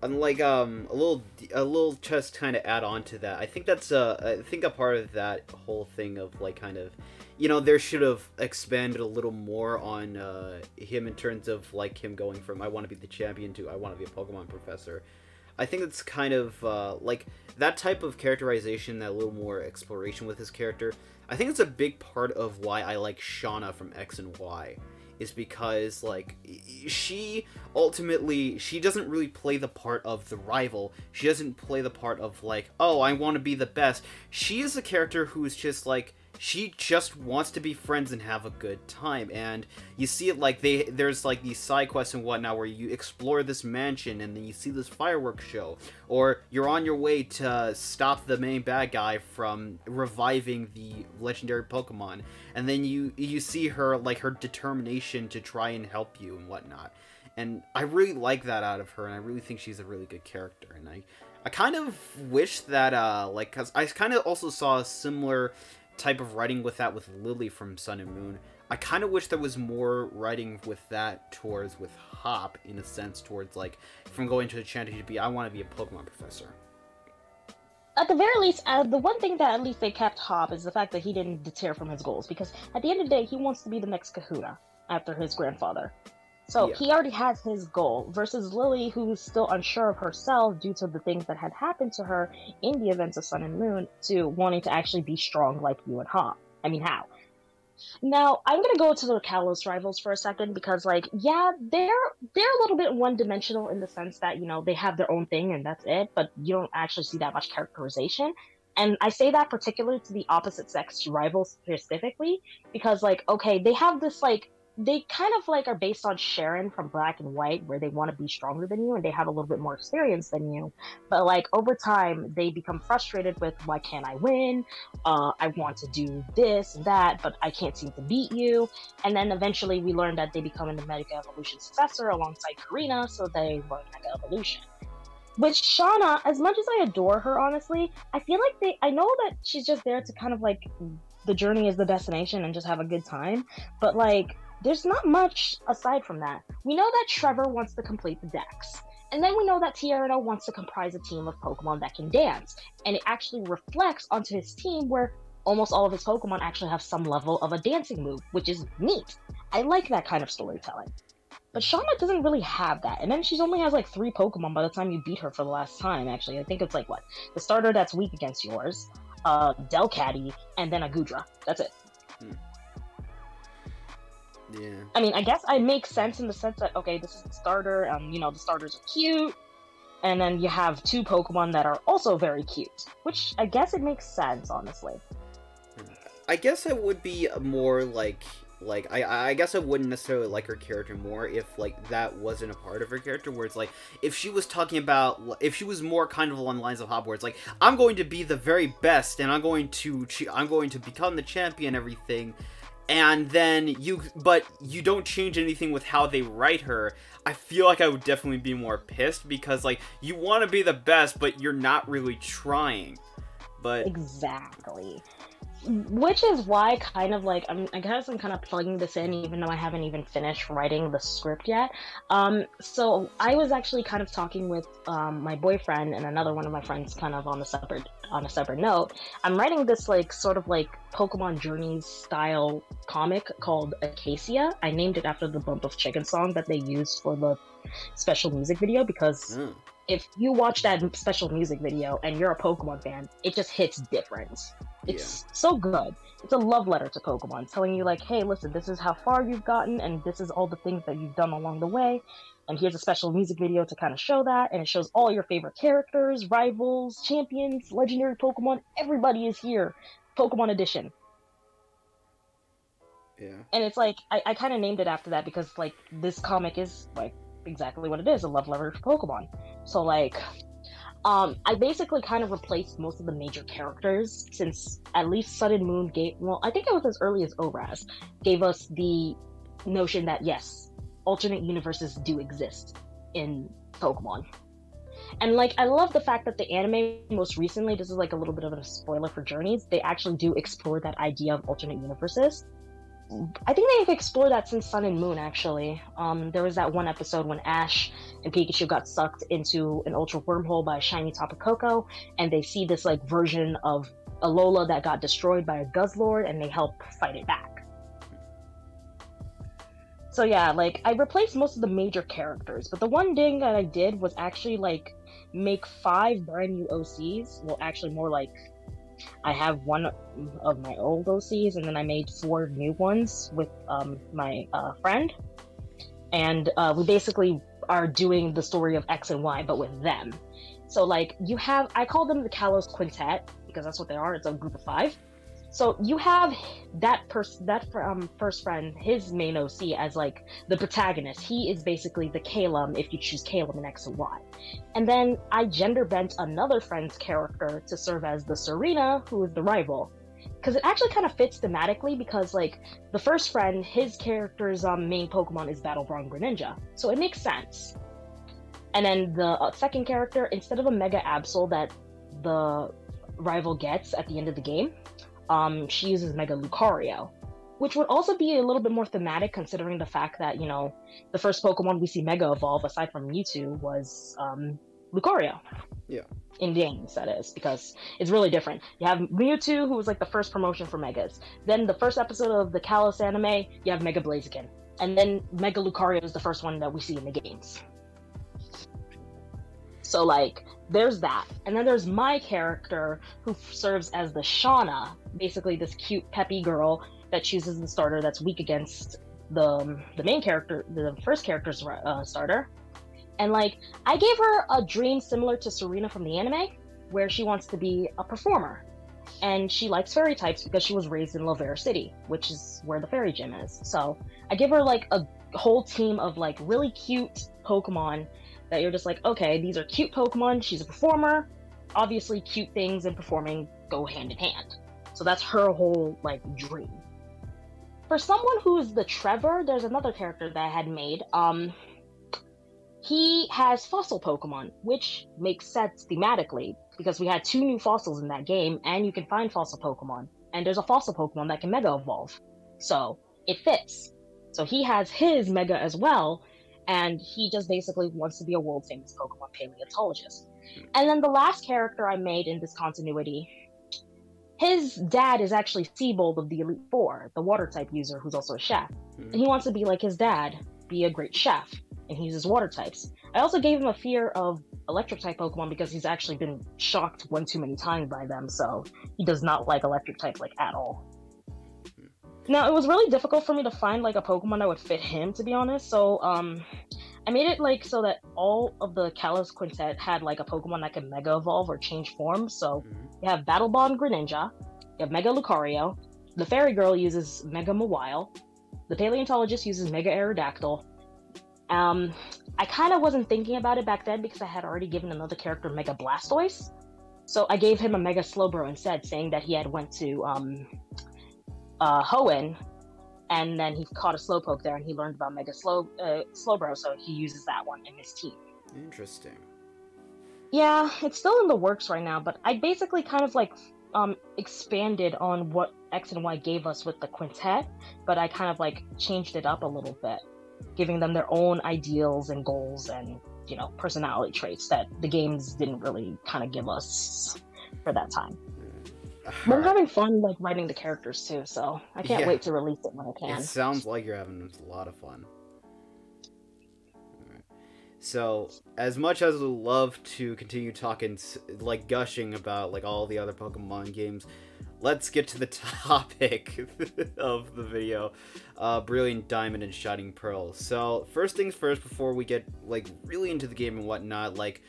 And like a little just kind of add on to that. I think that's I think a part of that whole thing of like kind of, you know, there should have expanded a little more on him in terms of like him going from I want to be the champion to I want to be a Pokemon professor. I think that's kind of like that type of characterization, that little more exploration with his character. I think it's a big part of why I like Shauna from X and Y. Is because like she doesn't really play the part of the rival. She doesn't play the part of like, oh, I want to be the best. She is a character who is just like, she just wants to be friends and have a good time. And you see it like there's like these side quests and whatnot where you explore this mansion and then you see this fireworks show, or you're on your way to stop the main bad guy from reviving the legendary Pokemon, and then you see her like her determination to try and help you and whatnot. And I really like that out of her, and I really think she's a really good character. And I kind of wish that like, because I kind of also saw a similar type of writing with that with Lily from Sun and Moon. I kind of wish there was more writing with that towards with Hop, in a sense, towards like from going to the Chanty to be I want to be a Pokemon professor. At the very least, the one thing that at least they kept Hop is the fact that he didn't deter from his goals, because at the end of the day he wants to be the next Kahuna after his grandfather. So yeah, he already has his goal, versus Lily, who's still unsure of herself due to the things that had happened to her in the events of Sun and Moon, to wanting to actually be strong like you and Hop. I mean, how? Now, I'm going to go to the Kalos rivals for a second, because, like, yeah, they're a little bit one-dimensional in the sense that, you know, they have their own thing and that's it, but you don't actually see that much characterization. And I say that particularly to the opposite sex rivals specifically, because, like, okay, they have this, like, they kind of like are based on Sharon from Black and White, where they want to be stronger than you and they have a little bit more experience than you, but like over time they become frustrated with, why can't I win? I want to do this and that, but I can't seem to beat you. And then eventually we learn that they become an Mega Evolution successor alongside Karina, so they learn Mega Evolution. With Shauna, as much as I adore her, honestly, I feel like I know that she's just there to kind of like, the journey is the destination and just have a good time, but like, there's not much aside from that. We know that Trevor wants to complete the Dex. And then we know that Tierno wants to comprise a team of Pokemon that can dance. And it actually reflects onto his team, where almost all of his Pokemon actually have some level of a dancing move, which is neat. I like that kind of storytelling. But Shauna doesn't really have that. And then she only has like 3 Pokemon by the time you beat her for the last time, actually. I think it's like, what? The starter that's weak against yours, Delcatty, and then a Goodra. That's it. Yeah. I mean, I guess I make sense in the sense that, okay, this is the starter, you know, the starters are cute, and then you have 2 Pokemon that are also very cute, which I guess it makes sense, honestly. I guess I would be more I guess I wouldn't necessarily like her character more if like that wasn't a part of her character, where it's like, if she was talking about, if she was more kind of along the lines of Hop, where it's like, I'm going to be the very best and I'm going to become the champion, everything. And then you don't change anything with how they write her. I feel like I would definitely be more pissed, because like, you want to be the best, but you're not really trying. But exactly, which is why kind of like, I guess I'm kind of plugging this in, even though I haven't even finished writing the script yet. So I was actually kind of talking with my boyfriend and another one of my friends, kind of on a separate note. I'm writing this like sort of like Pokemon Journeys style comic called Acacia. I named it after the Bump of Chicken song that they used for the special music video, because if you watch that special music video and you're a Pokemon fan, it just hits different. It's so good. It's a love letter to Pokemon, telling you, like, hey, listen, this is how far you've gotten, and this is all the things that you've done along the way, and here's a special music video to kind of show that, and it shows all your favorite characters, rivals, champions, legendary Pokemon, everybody is here. Pokemon Edition. Yeah. And it's like, I kind of named it after that because, like, this comic is, like, exactly what it is, a love letter to Pokemon. So, like... I basically kind of replaced most of the major characters since at least Sun and Moon gave, well, I think it was as early as Oras, gave us the notion that, yes, alternate universes do exist in Pokemon. And, like, I love the fact that the anime, most recently, this is, like, a little bit of a spoiler for Journeys, they actually do explore that idea of alternate universes. I think they've explored that since Sun and Moon, actually. There was that one episode when Ash and Pikachu got sucked into an ultra wormhole by a shiny Topococo, and they see this, like, version of Alola that got destroyed by a Guzzlord, and they help fight it back. So yeah, like, I replaced most of the major characters, but the one thing that I did was actually, like, make 5 brand new OCs. Well, actually, more like... I have one of my old OCs, and then I made 4 new ones with my friend, and we basically are doing the story of X and Y, but with them. So, like, you have, I call them the Kalos Quintet, because that's what they are, it's a group of 5. So you have that first friend, his main OC, as, like, the protagonist. He is basically the Kalem, if you choose Kalem in X and Y. And then I gender bent another friend's character to serve as the Serena, who is the rival. Because it actually kind of fits thematically, because, like, the first friend, his character's main Pokemon is Battleborn Greninja. So it makes sense. And then the second character, instead of a Mega Absol that the rival gets at the end of the game, she uses Mega Lucario, which would also be a little bit more thematic, considering the fact that, you know, the first Pokemon we see Mega evolve, aside from Mewtwo, was Lucario. Yeah. In games, that is, because it's really different. You have Mewtwo, who was, like, the first promotion for Megas. Then the first episode of the Kalos anime, you have Mega Blaziken. And then Mega Lucario is the first one that we see in the games. So, like, there's that. And then there's my character, who serves as the Shauna, basically this cute, peppy girl that chooses the starter that's weak against the main character, the first character's starter. And, like, I gave her a dream similar to Serena from the anime, where she wants to be a performer. And she likes fairy types because she was raised in Lavera City, which is where the fairy gym is. So I give her, like, a whole team of, like, really cute Pokemon that you're just like, okay, these are cute Pokemon, she's a performer, obviously cute things and performing go hand in hand. So that's her whole, like, dream. For someone who is the Trevor, there's another character that I had made. He has fossil Pokemon, which makes sense thematically, because we had 2 new fossils in that game, and you can find fossil Pokemon, and there's a fossil Pokemon that can Mega Evolve. So it fits. So he has his Mega as well, and he just basically wants to be a world-famous Pokemon paleontologist. And then the last character I made in this continuity, his dad is actually Seabold of the Elite Four, the water-type user who's also a chef. And he wants to be like his dad, be a great chef, and he uses water types. I also gave him a fear of electric-type Pokemon because he's actually been shocked one too many times by them, so he does not like electric-type, like, at all. Now, it was really difficult for me to find, like, a Pokemon that would fit him, to be honest, so, I made it, like, so that all of the Kalos Quintet had, like, a Pokemon that could Mega Evolve or change form, so you have Battleborn Greninja, you have Mega Lucario, the Fairy Girl uses Mega Mawile, the Paleontologist uses Mega Aerodactyl. I kind of wasn't thinking about it back then because I had already given another character Mega Blastoise, so I gave him a Mega Slowbro instead, saying that he had went to, Hoenn, and then he caught a Slowpoke there, and he learned about Mega Slowbro, so he uses that one in his team. Interesting. Yeah, it's still in the works right now, but I basically kind of, like, expanded on what X and Y gave us with the quintet, but I kind of, like, changed it up a little bit, giving them their own ideals and goals and, you know, personality traits that the games didn't really kind of give us for that time. I'm having fun, like, writing the characters too, so I can't wait to release it when I can. It sounds like you're having a lot of fun. All right. So, as much as we love to continue talking, like, gushing about, like, all the other Pokemon games, let's get to the topic of the video, Brilliant Diamond and Shining Pearl. So first things first, before we get like really into the game and whatnot, like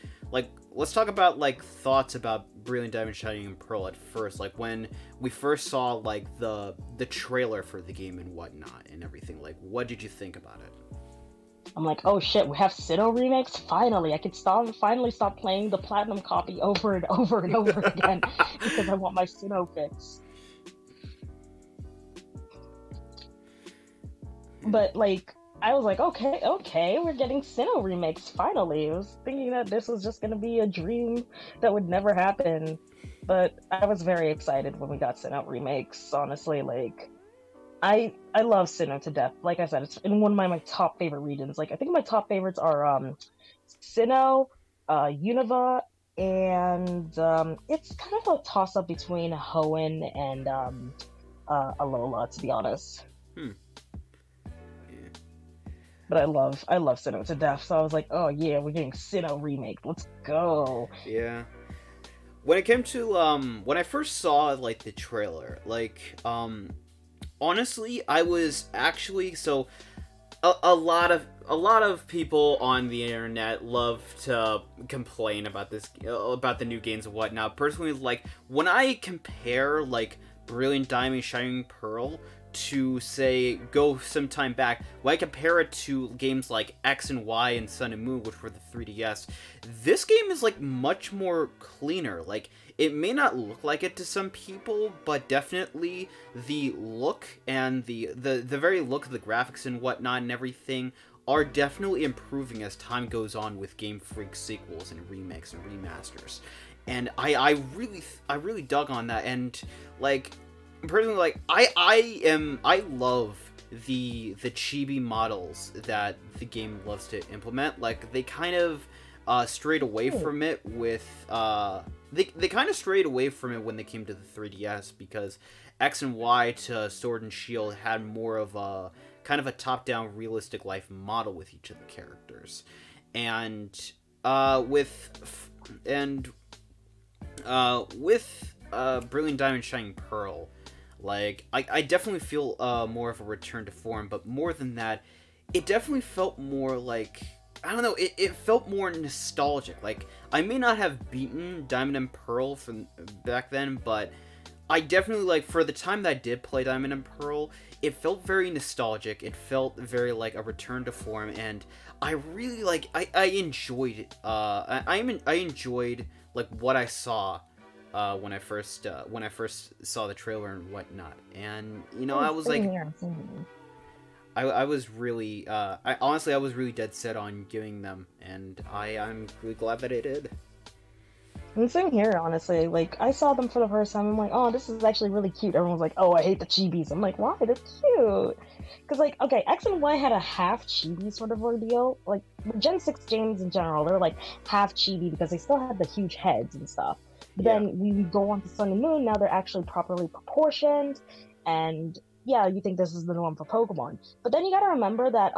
let's talk about like thoughts about Brilliant Diamond, Shining Pearl at first, like when we first saw like the trailer for the game and whatnot and everything. Like, what did you think about it? I'm like, oh shit, we have Sinnoh remakes? Finally, I can finally stop playing the platinum copy over and over and over again because I want my Sinnoh fix. But like, I was like, okay, we're getting Sinnoh remakes, finally. I was thinking that this was just gonna be a dream that would never happen. But I was very excited when we got Sinnoh remakes, honestly. Like, I love Sinnoh to death. Like I said, it's in one of my top favorite regions. Like, I think my top favorites are Sinnoh, Unova, and it's kind of a toss-up between Hoenn and Alola, to be honest. Hmm. Yeah. But I love Sinnoh to death, so I was like, oh yeah, we're getting Sinnoh remake. Let's go. Yeah. When it came to when I first saw like the trailer, like honestly, I was actually so a lot of people on the internet love to complain about this, about the new games and whatnot. Personally, like when I compare like Brilliant Diamond, Shining Pearl to say go some time back, when I compare it to games like X and Y and Sun and Moon, which were the 3DS, this game is like much more cleaner. Like, it may not look like it to some people, but definitely the look and the very look of the graphics and whatnot and everything are definitely improving as time goes on with Game Freak sequels and remakes and remasters. And I really dug on that. And like, personally, like I love the chibi models that the game loves to implement. Like, they kind of strayed away from it with they kind of strayed away from it when they came to the 3DS, because X and Y to Sword and Shield had more of a kind of a top-down realistic life model with each of the characters, and with Brilliant Diamond, Shining Pearl, like I definitely feel more of a return to form. But more than that, it definitely felt more like, I don't know, it felt more nostalgic. Like, I may not have beaten Diamond and Pearl from back then, but I definitely, like, for the time that I did play Diamond and Pearl, it felt very nostalgic. It felt very like a return to form, and I really like, I enjoyed I enjoyed like what I saw when I first saw the trailer and whatnot. And you know, I was like, I was really, honestly, I was really dead set on giving them, and I'm really glad that I did. And same here, honestly. Like, I saw them for the first time, I'm like, oh, this is actually really cute. Everyone's like, oh, I hate the chibis. I'm like, why? They're cute. Because, like, okay, X and Y had a half chibi sort of ordeal. Like, Gen 6 games in general, they're, like, half chibi because they still had the huge heads and stuff. But yeah, then we go on to Sun and Moon, now they're actually properly proportioned, and yeah, you think this is the norm for Pokemon. But then you gotta remember that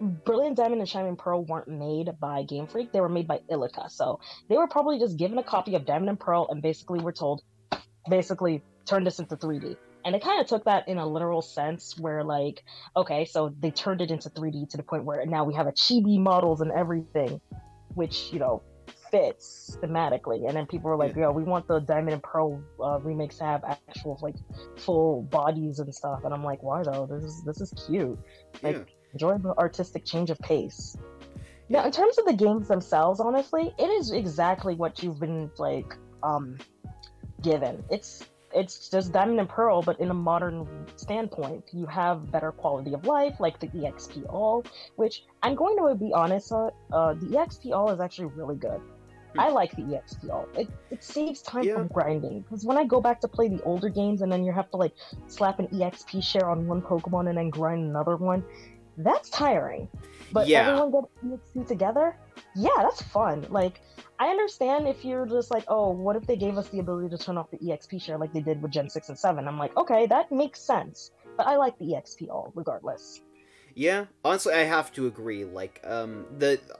Brilliant Diamond and Shining Pearl weren't made by Game Freak. They were made by Illica. So they were probably just given a copy of Diamond and Pearl and basically were told, basically, turn this into 3D. And they kind of took that in a literal sense where, like, okay, so they turned it into 3D to the point where now we have a chibi models and everything, which, you know, fits thematically. And then people were like, yo, we want the Diamond and Pearl remakes to have actual like full bodies and stuff. And I'm like, why though? This is cute. Like, enjoy the artistic change of pace. Now, in terms of the games themselves, honestly, it is exactly what you've been like given. It's just Diamond and Pearl, but in a modern standpoint. You have better quality of life, like the EXP All, which I'm going to be honest, the EXP All is actually really good. I like the EXP All. It saves time from grinding, because when I go back to play the older games and then you have to like slap an EXP share on one Pokemon and then grind another one, that's tiring. But everyone gets EXP together, that's fun. Like, I understand if you're just like, oh, what if they gave us the ability to turn off the EXP share like they did with Gen 6 and 7? I'm like, okay, that makes sense. But I like the EXP All regardless. Yeah, honestly, I have to agree. Like, a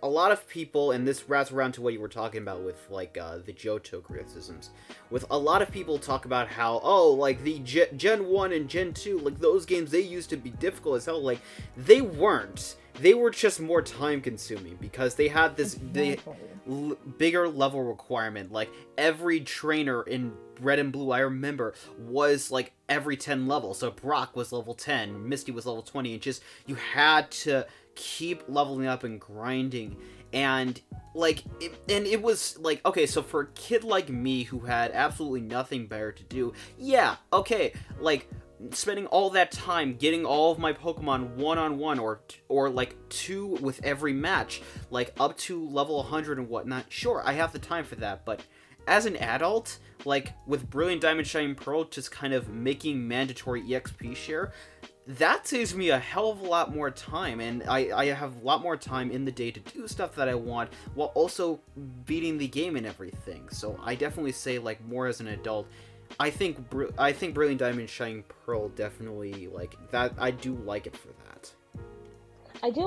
lot of people, and this wraps around to what you were talking about with, like, the Johto criticisms. With a lot of people talk about how, oh, like, the Gen 1 and Gen 2, like, those games, they used to be difficult as hell. Like, they weren't. They were just more time-consuming because they had this bigger level requirement. Like, every trainer in Red and Blue, I remember, was, like, every 10 levels. So Brock was level 10, Misty was level 20, and just, you had to keep leveling up and grinding. And, like, it was, like, okay, so for a kid like me who had absolutely nothing better to do, yeah, okay, like, spending all that time getting all of my Pokemon one-on-one or like two with every match, like up to level 100 and whatnot, sure, I have the time for that. But as an adult, like with Brilliant Diamond Shining Pearl just kind of making mandatory EXP share, that saves me a hell of a lot more time, and I have a lot more time in the day to do stuff that I want while also beating the game and everything. So I definitely say, like, more as an adult, I think Brilliant Diamond Shining Pearl definitely, like, that, I do like it for that.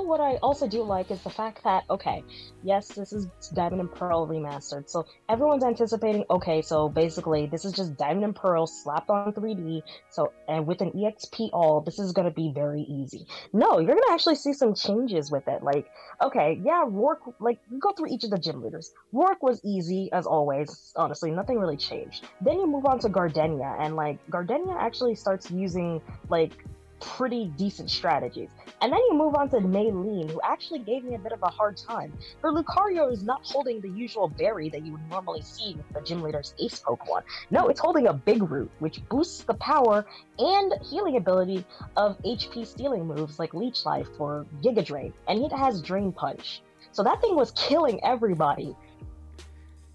What I also do like is the fact that, okay, yes, this is Diamond and Pearl remastered, so everyone's anticipating, okay, so basically this is just Diamond and Pearl slapped on 3D, so, and with an EXP all, this is gonna be very easy. No, you're gonna actually see some changes with it, like, okay, yeah, Rourke, like, you go through each of the gym leaders. Rourke was easy, as always, honestly, nothing really changed. Then you move on to Gardenia, and, like, Gardenia actually starts using, like, pretty decent strategies. And then you move on to Maylene, who actually gave me a bit of a hard time. Her Lucario is not holding the usual berry that you would normally see with the gym leader's ace Pokemon. No, it's holding a big root, which boosts the power and healing ability of HP stealing moves like Leech Life or Giga Drain, and it has Drain Punch. So that thing was killing everybody.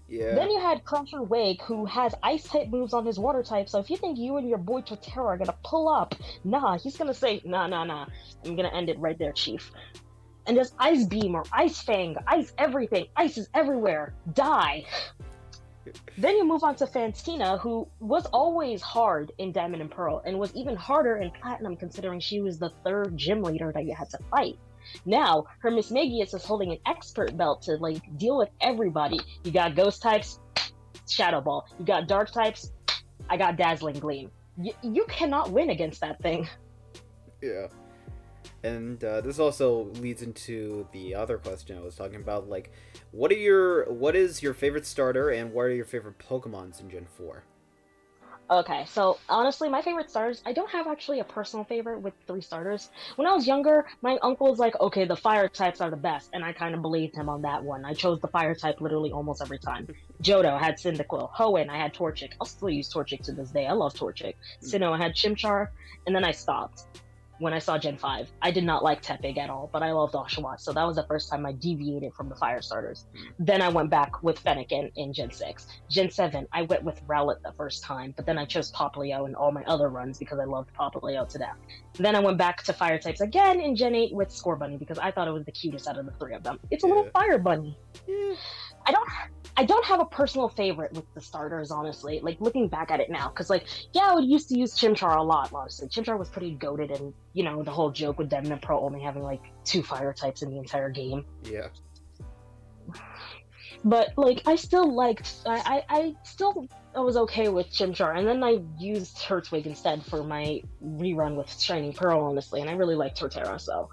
Yeah. Then you had Cruncher Wake, who has ice-type moves on his water type, so if you think you and your boy Torterra are gonna pull up, nah, he's gonna say, nah, I'm gonna end it right there, chief. And there's Ice Beam, or Ice Fang, Ice everything, Ice is everywhere, die! Then you move on to Fantina, who was always hard in Diamond and Pearl, and was even harder in Platinum, considering she was the third gym leader that you had to fight. Now, her Miss Magius is holding an expert belt to, like, deal with everybody. You got ghost types, Shadow Ball. You got dark types, I got Dazzling Gleam. You cannot win against that thing. Yeah. And this also leads into the other question I was talking about, like, what is your favorite starter and what are your favorite Pokemons in Gen 4? Okay, so honestly, my favorite starters, I don't have actually a personal favorite with three starters. When I was younger, my uncle was like, okay, the fire types are the best, and I kind of believed him on that one. I chose the fire type literally almost every time. Johto, I had Cyndaquil. Hoenn, I had Torchic. I'll still use Torchic to this day. I love Torchic. Sinnoh, I had Chimchar, and then I stopped when I saw Gen 5. I did not like Tepig at all, but I loved Oshawott, so that was the first time I deviated from the fire starters. Then I went back with Fennec in Gen 6. Gen 7, I went with Rowlet the first time, but then I chose Popplio in all my other runs because I loved Popplio to death. Then I went back to fire types again in Gen 8 with Scorbunny because I thought it was the cutest out of the three of them. It's a little fire bunny. I don't have a personal favorite with the starters, honestly, like, looking back at it now, because, like, yeah, I used to use Chimchar a lot, honestly. Chimchar was pretty goated, and, you know, the whole joke with Diamond and Pearl only having, like, 2 fire types in the entire game. Yeah. But, like, I still liked, I was okay with Chimchar, and then I used Turtwig instead for my rerun with Shining Pearl, honestly, and I really liked Torterra, so.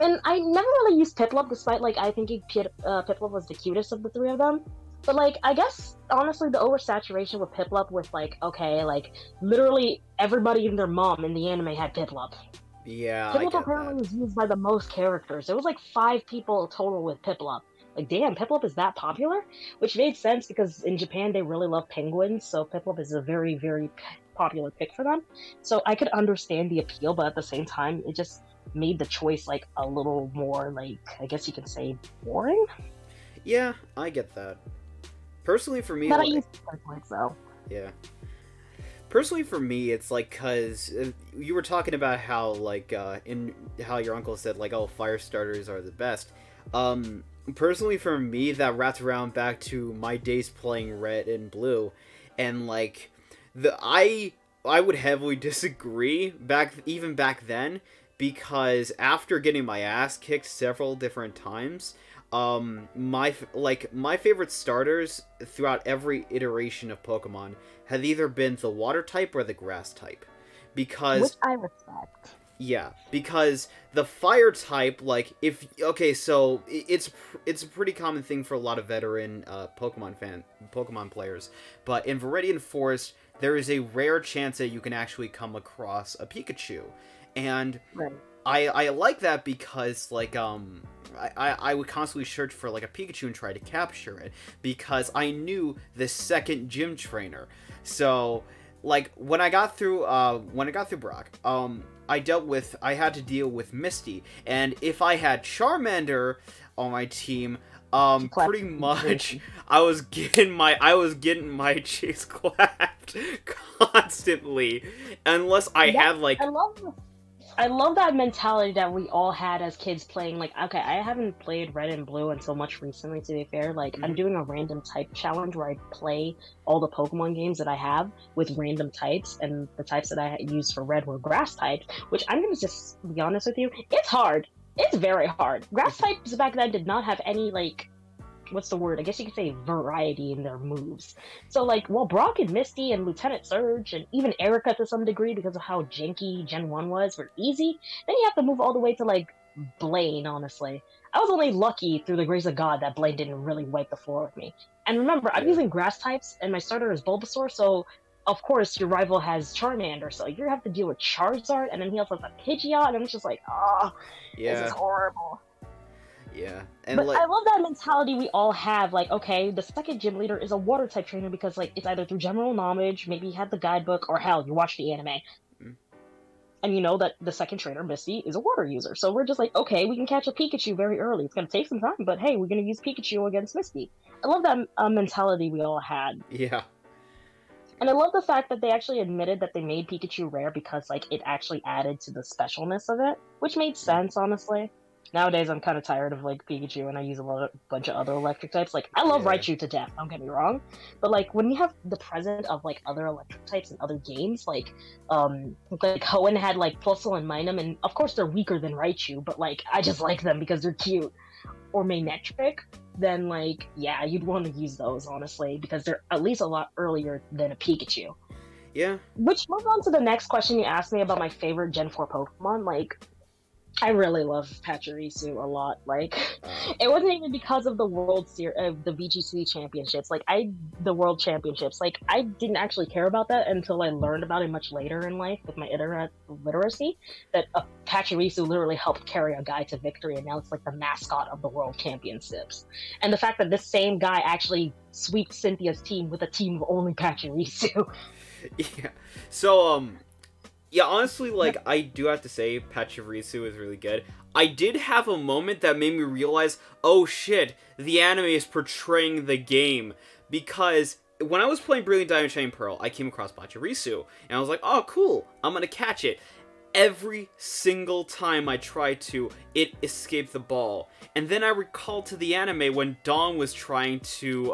And I never really used Piplup, despite, like, I thinking Piplup was the cutest of the three of them. But, like, I guess, honestly, the oversaturation with Piplup was, like, okay, like, literally everybody and their mom in the anime had Piplup. Yeah, Piplup apparently was used by the most characters. There was, like, 5 people total with Piplup. Like, damn, Piplup is that popular? Which made sense because in Japan they really love penguins, so Piplup is a very, very popular pick for them. So I could understand the appeal, but at the same time, it just made the choice, like, a little more, like, I guess you could say, boring? Yeah, I get that. Personally, for me... But like, I used Turtwig, so... Yeah. Personally, for me, it's, like, because you were talking about how, like, how your uncle said, like, oh, fire starters are the best. Personally, for me, that wraps around back to my days playing Red and Blue, and, like, I would heavily disagree, even back then, because after getting my ass kicked several different times, my favorite starters throughout every iteration of Pokemon have either been the water type or the grass type, because which I respect. Yeah, because the fire type, like, if okay, so it's a pretty common thing for a lot of veteran Pokemon players, but in Viridian Forest there is a rare chance that you can actually come across a Pikachu, and right. I like that because, like, I would constantly search for, like, a Pikachu and try to capture it, because I knew the second gym trainer. So, like, when I got through Brock, I had to deal with Misty, and if I had Charmander on my team, pretty much I was getting my cheeks clapped constantly, unless I had, like, I love that mentality that we all had as kids playing, like, okay, I haven't played Red and Blue until much recently, to be fair. Like, I'm doing a random type challenge where I play all the Pokemon games that I have with random types, and the types that I used for Red were grass types, which I'm going to just be honest with you, it's hard. It's very hard. Grass types back then did not have any, like, what's the word? I guess you could say variety in their moves. So, like, well, Brock and Misty and Lieutenant Surge and even Erica to some degree, because of how janky Gen 1 was, were easy. Then you have to move all the way to, like, Blaine, honestly. I was only lucky through the grace of God that Blaine didn't really wipe the floor with me. And remember, I'm using grass types and my starter is Bulbasaur, so of course your rival has Charmander, so you have to deal with Charizard, and then he also has a Pidgeot, and I'm just like, ah, yeah. This is horrible. Yeah, and but like, I love that mentality we all have, like, okay, the second gym leader is a water type trainer, because, like, it's either through general knowledge, maybe you had the guidebook, or hell, you watch the anime. And you know that the second trainer, Misty, is a water user, so we're just like, okay, we can catch a Pikachu very early, it's gonna take some time, but hey, we're gonna use Pikachu against Misty. I love that mentality we all had. Yeah. And I love the fact that they actually admitted that they made Pikachu rare because, like, it actually added to the specialness of it, which made sense, honestly. Nowadays, I'm kind of tired of, like, Pikachu, and I use a bunch of other electric types. Like, I love Raichu to death, don't get me wrong. But, like, when you have the presence of, like, other electric types in other games, like Hoenn had, like, Plusle and Minun, and of course they're weaker than Raichu, but, like, I just like them because they're cute. Or Magnetric, then, like, yeah, you'd want to use those, honestly, because they're at least a lot earlier than a Pikachu. Yeah. Which moves on to the next question you asked me about my favorite Gen 4 Pokemon, like, I really love Pachirisu a lot. Like, it wasn't even because of the World Series, the VGC Championships. Like, the World Championships. Like, I didn't actually care about that until I learned about it much later in life with my internet literacy. That Pachirisu literally helped carry a guy to victory, and now it's like the mascot of the World Championships. And the fact that this same guy actually swept Cynthia's team with a team of only Pachirisu. Yeah. So yeah, honestly, like, I do have to say Pachirisu is really good. I did have a moment that made me realize, oh shit, the anime is portraying the game. Because when I was playing Brilliant Diamond Shining Pearl, I came across Pachirisu, and I was like, oh cool, I'm gonna catch it. Every single time I tried to, it escaped the ball. And then I recalled to the anime when Dawn was trying to,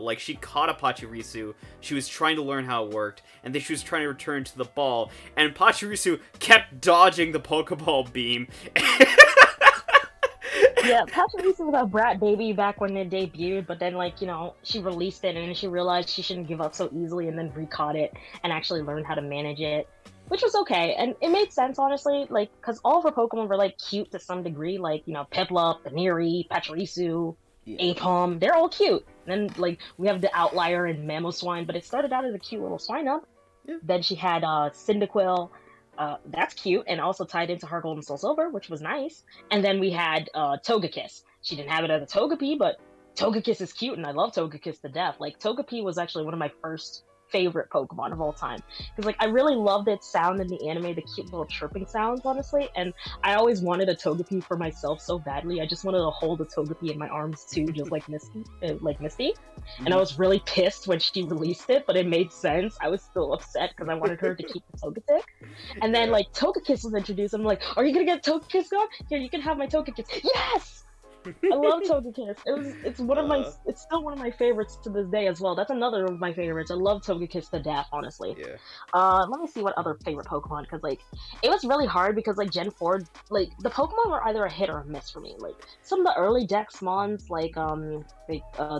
like, she caught a Pachirisu, she was trying to learn how it worked, and then she was trying to return to the ball, and Pachirisu kept dodging the Pokeball beam. Yeah, Pachirisu was a brat baby back when it debuted, but then, like, you know, she released it, and then she realized she shouldn't give up so easily, and then re-caught it, and actually learned how to manage it. Which was okay, and it made sense, honestly, like, because all of her Pokemon were, like, cute to some degree, like, you know, Piplup, Baneri, Pachirisu, Apom, they're all cute. And then, like, we have the outlier in Mamoswine, but it started out as a cute little swine up. Yeah. Then she had Cyndaquil, that's cute, and also tied into Heart Gold and Soul Silver, which was nice. And then we had Togekiss. She didn't have it as a Togepi, but Togekiss is cute, and I love Togekiss to death. Like, Togepi was actually one of my first favorite Pokemon of all time, because, like, I really loved its sound in the anime, the cute little chirping sounds, honestly, and I always wanted a Togepi for myself so badly. I just wanted to hold a Togepi in my arms too, just like Misty, and I was really pissed when she released it, but it made sense. I was still upset because I wanted her to keep the Togetic. And then, like, Togekiss was introduced, and I'm like, are you gonna get Togekiss going? Here, you can have my Togekiss. Yes! I love Togekiss. It's one of my. It's still one of my favorites to this day as well. That's another of my favorites. I love Togekiss to death, honestly. Yeah. Let me see what other favorite Pokemon, because like it was really hard because like Gen 4, like the Pokemon were either a hit or a miss for me. Like some of the early Dex Mons, like the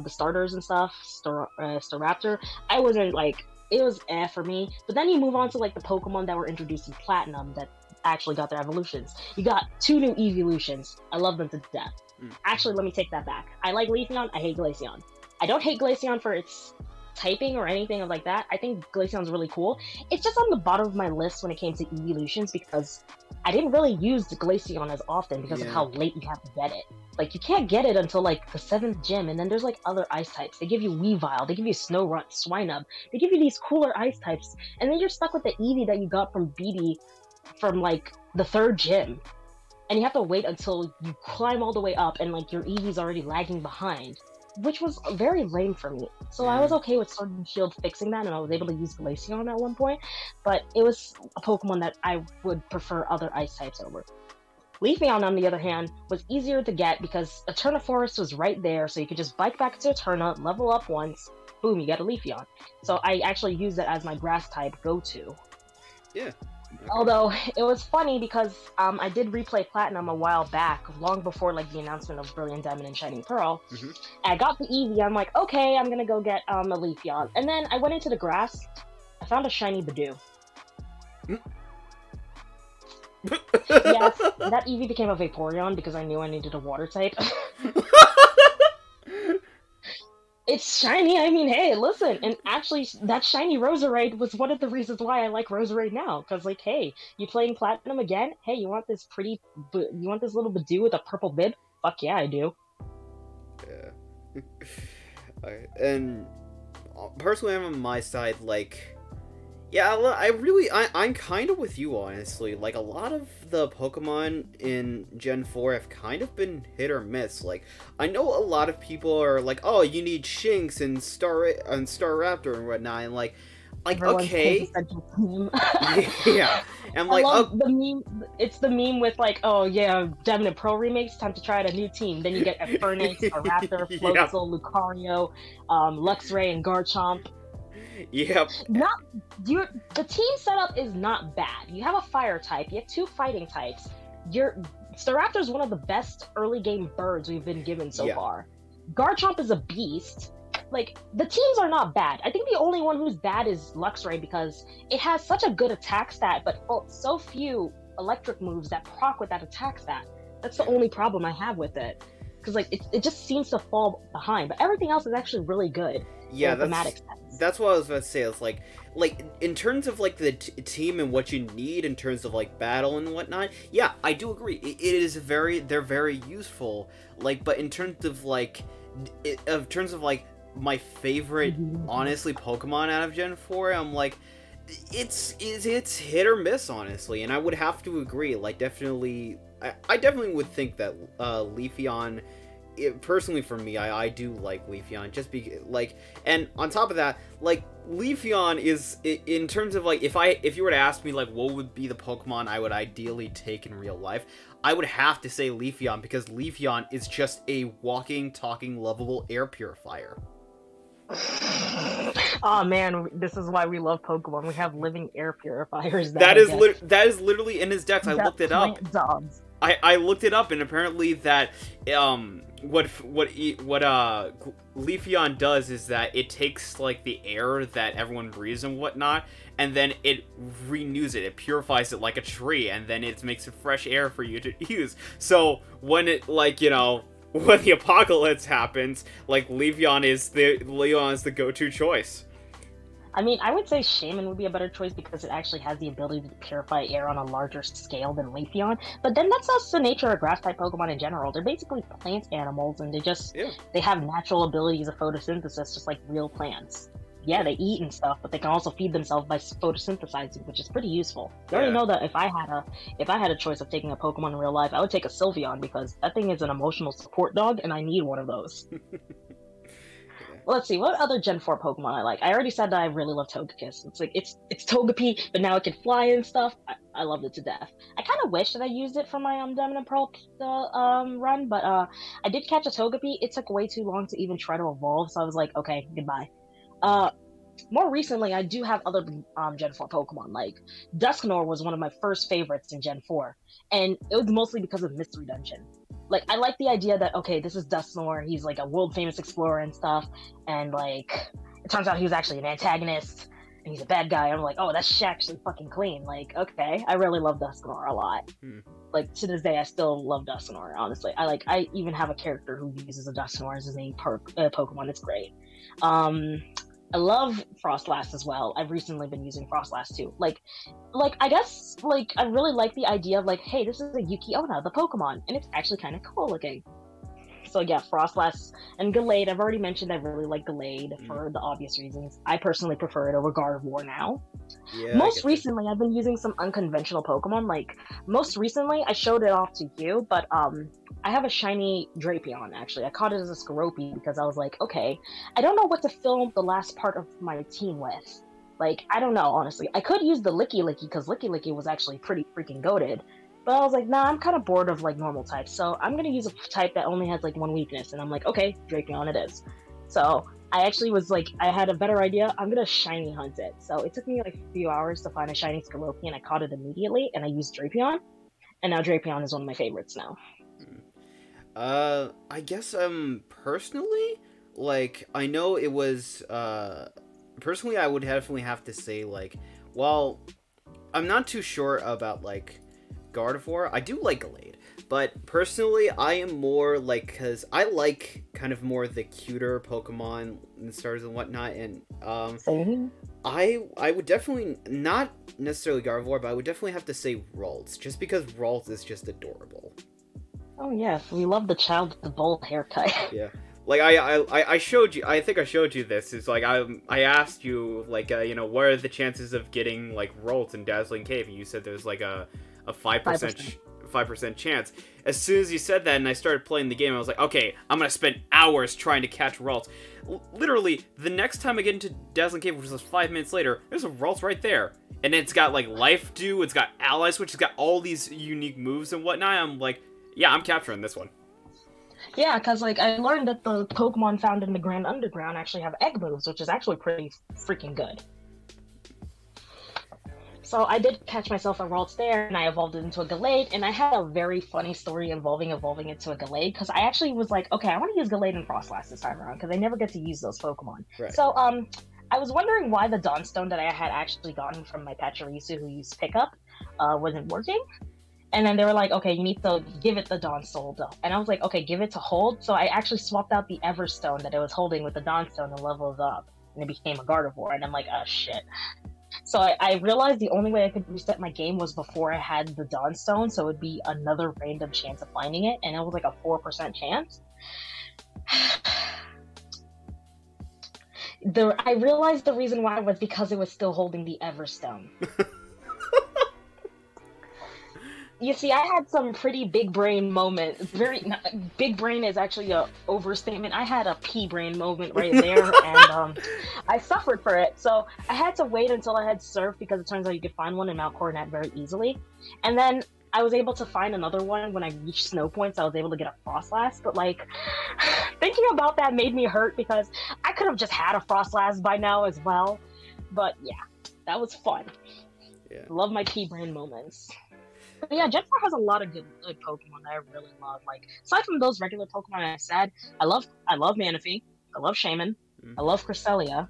starters and stuff, Staraptor. I wasn't like it was eh for me. But then you move on to like the Pokemon that were introduced in Platinum that actually got their evolutions. You got 2 new evolutions. I love them to death. Actually, let me take that back. I like Leafeon, I hate Glaceon. I don't hate Glaceon for its typing or anything of like that. I think Glaceon's really cool. It's just on the bottom of my list when it came to evolutions because I didn't really use the Glaceon as often because of how late you have to get it. Like, you can't get it until, like, the 7th gym, and then there's, like, other ice types. They give you Weavile, they give you Snorunt, Swinub, they give you these cooler ice types, and then you're stuck with the Eevee that you got from Beedee from, like, the 3rd gym. And you have to wait until you climb all the way up and like your Eevee's already lagging behind, which was very lame for me. So I was okay with Sword and Shield fixing that, and I was able to use Glaceon at one point, but it was a Pokemon that I would prefer other ice types over. Leafeon, on the other hand, was easier to get because Eterna Forest was right there, so you could just bike back to Eterna, level up once, boom, you get a Leafeon. So I actually used it as my grass type go-to. Yeah. Okay. Although it was funny because I did replay Platinum a while back, long before like the announcement of Brilliant Diamond and Shining Pearl. I got the Eevee. I'm like, okay, I'm gonna go get a Leafeon. And then I went into the grass. I found a shiny Badoo. Yes, that Eevee became a Vaporeon because I knew I needed a water type. It's shiny, I mean, hey, listen, and actually, that shiny Roserade was one of the reasons why I like Roserade now, because, like, hey, you playing Platinum again? Hey, you want this pretty, you want this little Badoo with a purple bib? Fuck yeah, I do. Yeah. Alright, and personally, I'm on my side, like, yeah, I'm kind of with you, honestly. Like, a lot of the Pokemon in Gen 4 have kind of been hit or miss. Like, I know a lot of people are like, oh, you need Shinx and Staraptor and whatnot, and like everyone, okay. Yeah. And like, oh, the meme, it's the meme with like, oh yeah, Diamond and Pearl remakes, time to try out a new team. Then you get Epernix, Staraptor, Floatzel, Lucario, Luxray, and Garchomp. Yep. The team setup is not bad. You have a fire type, you have 2 fighting types. Staraptor's one of the best early game birds we've been given so far. Garchomp is a beast. Like, the teams are not bad. I think the only one who's bad is Luxray because it has such a good attack stat, but so few electric moves that proc with that attack stat. That's the only problem I have with it. Because, like, it just seems to fall behind. But everything else is actually really good. Yeah, that's what I was about to say. It's like in terms of like the team and what you need in terms of like battle and whatnot. Yeah, I do agree. It is they're very useful. Like, but in terms of like, my favorite, honestly, Pokemon out of Gen 4, I'm like, it's hit or miss, honestly. And I would have to agree. Like, definitely, I definitely would think that Leafeon. Personally, for me, I do like Leafeon, just because, like, and on top of that, like, Leafeon is, in terms of, like, if you were to ask me, like, what would be the Pokemon I would ideally take in real life, I would have to say Leafeon, because Leafeon is just a walking, talking, lovable air purifier. Oh man, this is why we love Pokemon. We have living air purifiers. That is literally in his decks. I looked it up. I looked it up, and apparently that, what Leafeon does is that it takes, like, the air that everyone breathes and whatnot, and then it renews it. It purifies it like a tree, and then it makes it fresh air for you to use. So when it, like, you know, when the apocalypse happens, like, Leafeon is the go-to choice. I mean, I would say Shaman would be a better choice because it actually has the ability to purify air on a larger scale than Leafeon. But then that's also the nature of grass-type Pokemon in general. They're basically plant animals, and they just, they have natural abilities of photosynthesis, just like real plants. Yeah, they eat and stuff, but they can also feed themselves by photosynthesizing, which is pretty useful. You already know that if I had a choice of taking a Pokemon in real life, I would take a Sylveon because that thing is an emotional support dog, and I need one of those. Well, let's see, what other Gen 4 Pokemon I like? I already said that I really love Togekiss. It's like, it's Togepi, but now it can fly and stuff. I loved it to death. I kind of wish that I used it for my Diamond and Pearl run, but I did catch a Togepi. It took way too long to even try to evolve, so I was like, okay, goodbye. More recently, I do have other Gen 4 Pokemon. Like, Dusknoir was one of my first favorites in Gen 4, and it was mostly because of Mystery Dungeon. Like, I like the idea that, okay, this is Dusknoir, he's like a world-famous explorer and stuff, and like, it turns out he was actually an antagonist, and he's a bad guy, and I'm like, oh, that's actually fucking clean. Like, okay, I really love Dusknoir a lot. Like, to this day, I still love Dusknoir, honestly. I even have a character who uses a Dusknoir as his main Pokemon. It's great. I love Frostlass as well. I've recently been using Frostlass too. I really like the idea of like, hey, this is a Yuki Onna, the Pokemon, and it's actually kind of cool looking. So yeah, Frostlass and Gallade. I've already mentioned I really like Gallade for the obvious reasons. I personally prefer it over Gardevoir now. Yeah, most recently, I've been using some unconventional Pokemon. Like, most recently, I showed it off to you, but I have a shiny Drapion, actually. I caught it as a Skorupi because I was like, okay, I don't know what to film the last part of my team with. Like, I don't know, honestly. I could use the Licky Licky because Licky Licky was actually pretty freaking goated. But I was like, nah, I'm kind of bored of, like, normal types, so I'm going to use a type that only has, like, one weakness. And I'm like, okay, Drapion it is. So I actually was like, I had a better idea. I'm going to shiny hunt it. So it took me, like, a few hours to find a shiny Skorupi, and I caught it immediately, and I used Drapion. And now Drapion is one of my favorites now. I guess, personally, like, I know it was, personally, I would definitely have to say, like, well, I'm not too sure about, like, Gardevoir. I do like Gallade, but personally I am more like, because I like kind of more the cuter Pokemon and stars and whatnot, and I would definitely not necessarily Gardevoir, but I would definitely have to say Ralts, just because Ralts is just adorable. Oh yes, we love the child with the bowl haircut. Yeah, like I showed you, I think I showed you this, it's like I asked you like you know, what are the chances of getting like Ralts in Dazzling Cave, and you said there's like a 5% chance. As soon as you said that and I started playing the game, I was like, okay, I'm gonna spend hours trying to catch Ralts. Literally, the next time I get into Dazzling Cave, which was 5 minutes later, there's a Ralts right there. And it's got like life dew, it's got ally switch, it's got all these unique moves and whatnot. I'm like, yeah, I'm capturing this one. Yeah, because like I learned that the Pokemon found in the Grand Underground actually have egg moves, which is actually pretty freaking good. So I did catch myself a Ralts there, and I evolved it into a Gallade, and I had a very funny story involving evolving into a Gallade, because I actually was like, okay, I want to use Gallade and Frostlass this time around, because I never get to use those Pokemon. Right. So I was wondering why the Dawnstone that I had actually gotten from my Pachirisu, who used Pickup, wasn't working. And then they were like, okay, you need to give it the Dawnstone, though. And I was like, okay, give it to Hold. So I actually swapped out the Everstone that it was holding with the Dawnstone and leveled up, and it became a Gardevoir, and I'm like, oh, shit. So I realized the only way I could reset my game was before I had the Dawnstone, so it would be another random chance of finding it, and it was like a 4% chance. I realized the reason why was because it was still holding the Everstone. You see, I had some pretty big brain moment. Big brain is actually an overstatement. I had a pea brain moment right there, and I suffered for it. So I had to wait until I had Surf, because it turns out you could find one in Mount Coronet very easily. And then I was able to find another one when I reached Snow Point, so I was able to get a Frostlass. But like, thinking about that made me hurt, because I could have just had a Frostlass by now as well. But yeah, that was fun. Yeah. Love my pea brain moments. But yeah, Gen 4 has a lot of good Pokemon that I really love. Like, aside from those regular Pokemon I said, I love Manaphy, I love Shaymin, I love Cresselia,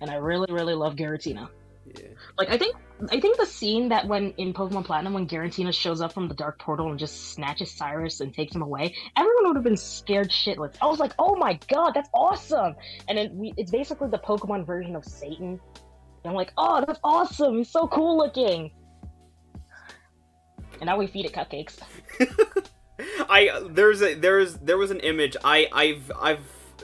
and I really, really love Giratina. Yeah. Like, I think the scene that when in Pokemon Platinum, when Giratina shows up from the Dark Portal and just snatches Cyrus and takes him away, everyone would have been scared shitless. I was like, oh my god, that's awesome! And then it's basically the Pokemon version of Satan. And I'm like, oh, that's awesome! He's so cool looking! And now we feed it cupcakes. There was an image. I've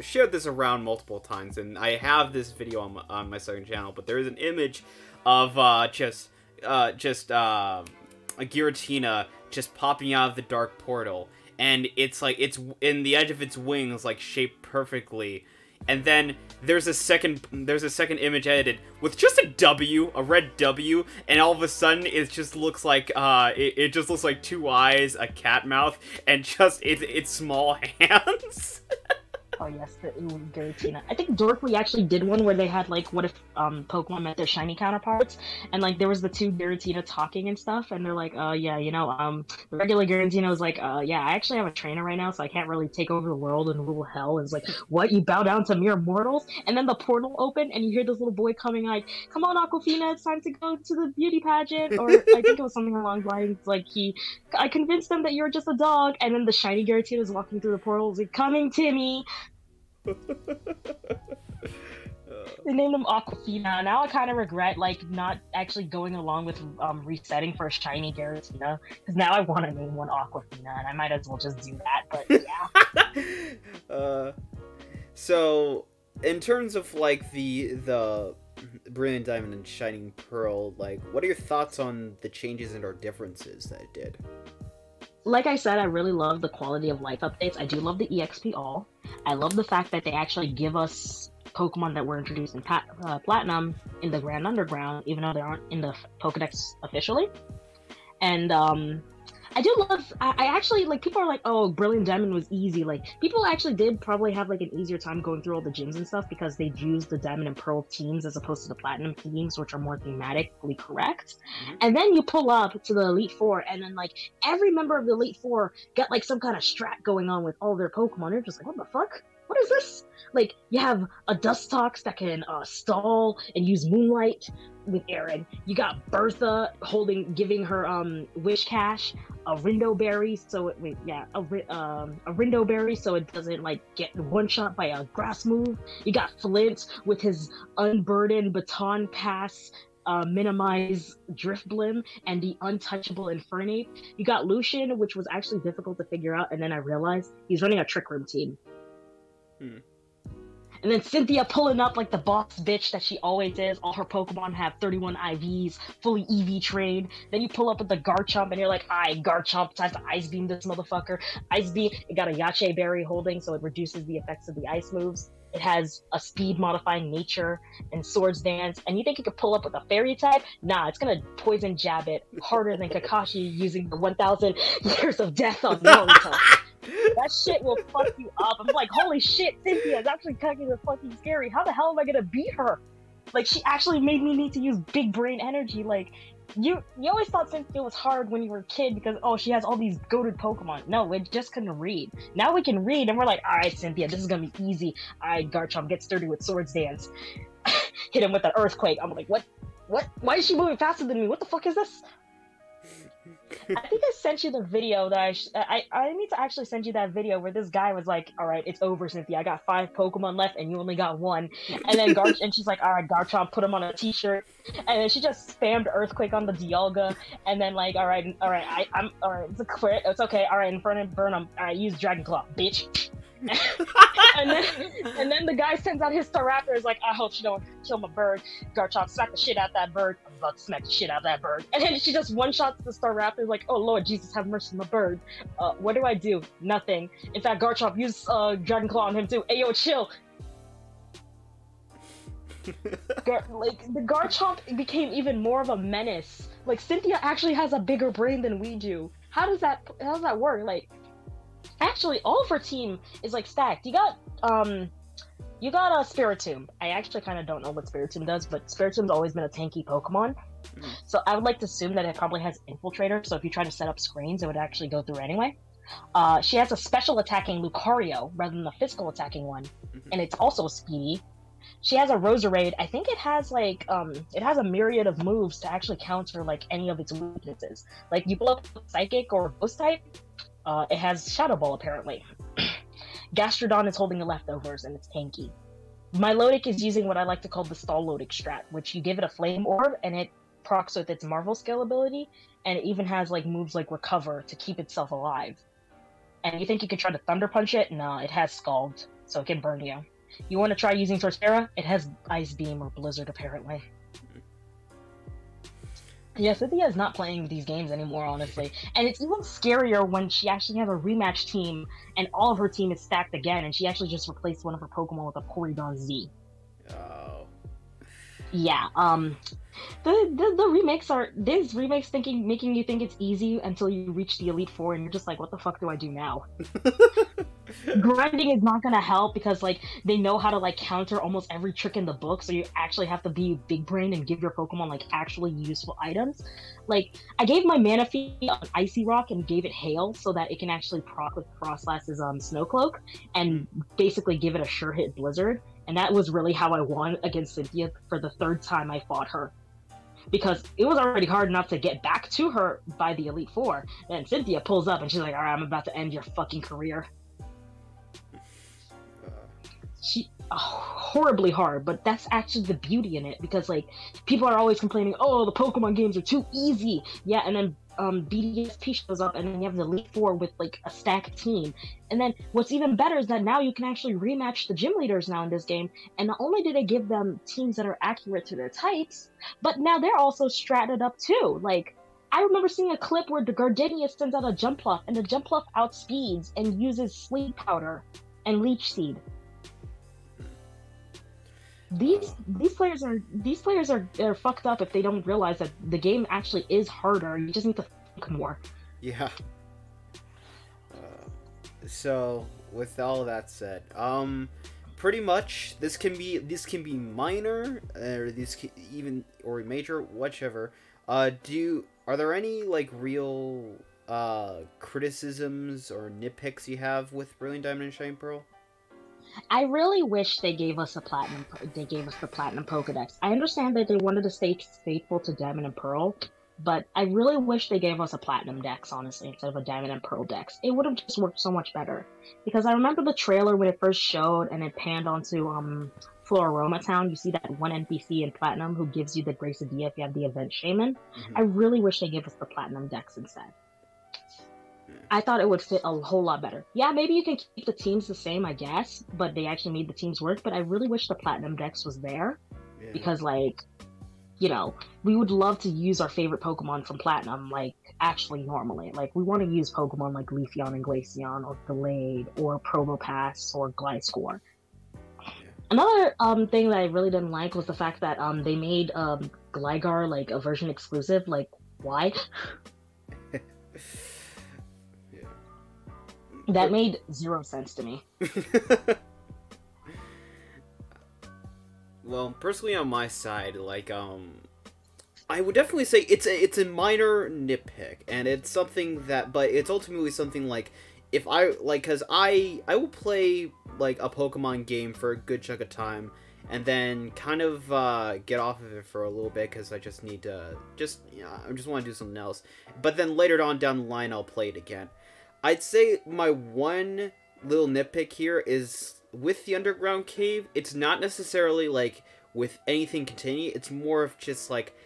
shared this around multiple times, and I have this video on my second channel. But there is an image of a Giratina just popping out of the dark portal, and it's like it's in the edge of its wings, like shaped perfectly, and then there's a second image edited with just a W, a red W, and all of a sudden it just looks like it just looks like two eyes, a cat mouth, and just it's small hands. Oh yes, the Giratina. I think Dorkly actually did one where they had like, what if Pokemon met their shiny counterparts, and like there was the two Giratina talking and stuff, and they're like, oh yeah, you know, the regular Giratina was like, yeah, I actually have a trainer right now, so I can't really take over the world and rule hell. And it's like, what? You bow down to mere mortals? And then the portal opened, and you hear this little boy coming like, come on, Aquafina, it's time to go to the beauty pageant, or I think it was something along the lines like I convinced them that you're just a dog, and then the shiny Giratina is walking through the portal, like, coming to me. They named him Aquafina. Now I kind of regret like not actually going along with resetting for a shiny Giratina, because now I want to name one Aquafina, and I might as well just do that. But yeah. So in terms of like the Brilliant Diamond and Shining Pearl, like what are your thoughts on the changes and or differences that it did? Like I said, I really love the quality of life updates. I do love the EXP all. I love the fact that they actually give us Pokemon that were introduced in Platinum in the Grand Underground, even though they aren't in the Pokedex officially. And I do love, I actually, like, people are like, oh, Brilliant Diamond was easy. Like, people actually did probably have, like, an easier time going through all the gyms and stuff because they used the Diamond and Pearl teams as opposed to the Platinum teams, which are more thematically correct. And then you pull up to the Elite Four, and then, like, every member of the Elite Four got, like, some kind of strat going on with all their Pokemon. You're just like, what the fuck? What is this? Like, you have a Dustox that can stall and use Moonlight with Aaron. You got Bertha giving her Wish Cash, a Rindo Berry, so it a Rindo Berry, so it doesn't like get one shot by a grass move. You got Flint with his Unburdened Baton Pass, Minimize Driftblim, and the Untouchable Infernape. You got Lucian, which was actually difficult to figure out, and then I realized he's running a Trick Room team. And then Cynthia pulling up like the boss bitch that she always is. All her Pokemon have 31 IVs, fully EV trained. Then you pull up with the Garchomp, and you're like, "Aye, Garchomp, time to Ice Beam this motherfucker." Ice Beam. It got a Yache Berry holding, so it reduces the effects of the ice moves. It has a speed modifying nature and Swords Dance. And you think it could pull up with a Fairy type? Nah, it's gonna Poison Jab it harder than Kakashi using the 1,000 Years of Death on Naruto. That shit will fuck you up. I'm like, holy shit, Cynthia is actually kind of fucking scary. How the hell am I gonna beat her? Like, she actually made me need to use big brain energy. Like, you always thought Cynthia was hard when you were a kid because, oh, she has all these goated Pokemon. No, we just couldn't read. Now we can read, and we're like, all right, Cynthia, this is gonna be easy. All right, Garchomp gets sturdy with Swords Dance. Hit him with an Earthquake. I'm like, what? Why is she moving faster than me? What the fuck is this? I think I sent you the video that I need to actually send you that video where this guy was like, all right, it's over, Cynthia. I got 5 Pokemon left and you only got 1. And then and she's like, all right, Garchomp, put him on a t-shirt. And then she just spammed Earthquake on the Dialga. And then like, all right, I'm all right. It's a quit. It's okay. All right, Inferno Burn him. All right, use Dragon Claw, bitch. and then the guy sends out his Staraptor. Is like, I hope she don't kill my bird. Garchomp, smack the shit out that bird. I'm about to smack the shit out that bird. And then she just one shots the Staraptor. Is like, oh Lord Jesus, have mercy on my bird. What do I do? Nothing. In fact, Garchomp, use Dragon Claw on him too. Hey yo, chill. Like the Garchomp became even more of a menace. Like Cynthia actually has a bigger brain than we do. How does that work? Like. Actually, all of her team is like stacked. You got a Spiritomb. I actually kind of don't know what Spiritomb does, but Spiritomb's always been a tanky Pokemon. So I would like to assume that it probably has Infiltrator. So if you try to set up screens, it would actually go through anyway. She has a special attacking Lucario rather than the physical attacking one, and it's also speedy. She has a Roserade. I think it has like it has a myriad of moves to actually counter like any of its weaknesses. Like you blow up Psychic or Ghost type. It has Shadow Ball, apparently. Gastrodon is holding the leftovers, and it's tanky. Milotic is using what I like to call the Stallotic strat, which you give it a Flame Orb, and it procs with its Marvel Scale ability, and it even has like moves like Recover to keep itself alive. And you think you could try to Thunder Punch it? No, it has Scald, so it can burn you. You want to try using Torterra? It has Ice Beam or Blizzard, apparently. Yeah, Cynthia is not playing these games anymore, honestly. And it's even scarier when she actually has a rematch team and all of her team is stacked again, and she actually just replaced one of her Pokemon with a Porygon Z. Oh. Yeah, the remakes are, there's remakes making you think it's easy until you reach the Elite Four and you're just like, what the fuck do I do now? Grinding is not gonna help because, like, they know how to, like, counter almost every trick in the book, so you actually have to be big brain and give your Pokemon, like, actually useful items. Like, I gave my Manaphy an Icy Rock and gave it Hail so that it can actually proc with Frostlass's Snow Cloak and basically give it a sure hit Blizzard. And that was really how I won against Cynthia for the third time I fought her. Because it was already hard enough to get back to her by the Elite Four. Then Cynthia pulls up and she's like, alright, I'm about to end your fucking career. She, horribly hard, but that's actually the beauty in it. Because, like, people are always complaining, oh, the Pokemon games are too easy. Yeah, and then BDSP shows up, and then you have the Elite Four with, like, a stacked team. And then what's even better is that now you can actually rematch the gym leaders now in this game, and not only did they give them teams that are accurate to their types, but now they're also stratted up too. Like, I remember seeing a clip where the Gardenia sends out a Jumpluff, and the Jumpluff outspeeds and uses Sleep Powder and Leech Seed. These players are fucked up if they don't realize that the game actually is harder. You just need to think more. Yeah. So with all that said, pretty much this can be minor or even major, whichever. Are there any like real criticisms or nitpicks you have with Brilliant Diamond and Shining Pearl? I really wish they gave us the platinum Pokedex. I understand that they wanted to stay faithful to Diamond and Pearl, but I really wish they gave us a platinum dex, honestly, instead of a Diamond and Pearl dex. It would have just worked so much better. Because I remember the trailer when it first showed and it panned onto Floraroma Town. You see that one NPC in Platinum who gives you the Grace of Dia if you have the Event Shaman. Mm-hmm. I really wish they gave us the platinum dex instead. I thought it would fit a whole lot better. Yeah, maybe you can keep the teams the same, I guess, but they actually made the teams work. But I really wish the Platinum Dex was there, yeah. Because, like, you know, we would love to use our favorite Pokemon from Platinum, like, actually normally. Like, we want to use Pokemon like Leafeon and Glaceon, or Gallade, or Probopass, or Gliscor. Yeah. Another thing that I really didn't like was the fact that they made Gligar, like, a version exclusive. Like, why? That made zero sense to me. Well, personally on my side, like, I would definitely say it's a minor nitpick, and it's something that, but it's ultimately something, like, if I, like, because I will play, like, a Pokemon game for a good chunk of time, and then kind of get off of it for a little bit because I just need to, you know, I just want to do something else. But then later on down the line, I'll play it again. I'd say my one little nitpick here is with the underground cave, it's not necessarily, like, with anything containing it. It's more of just, like,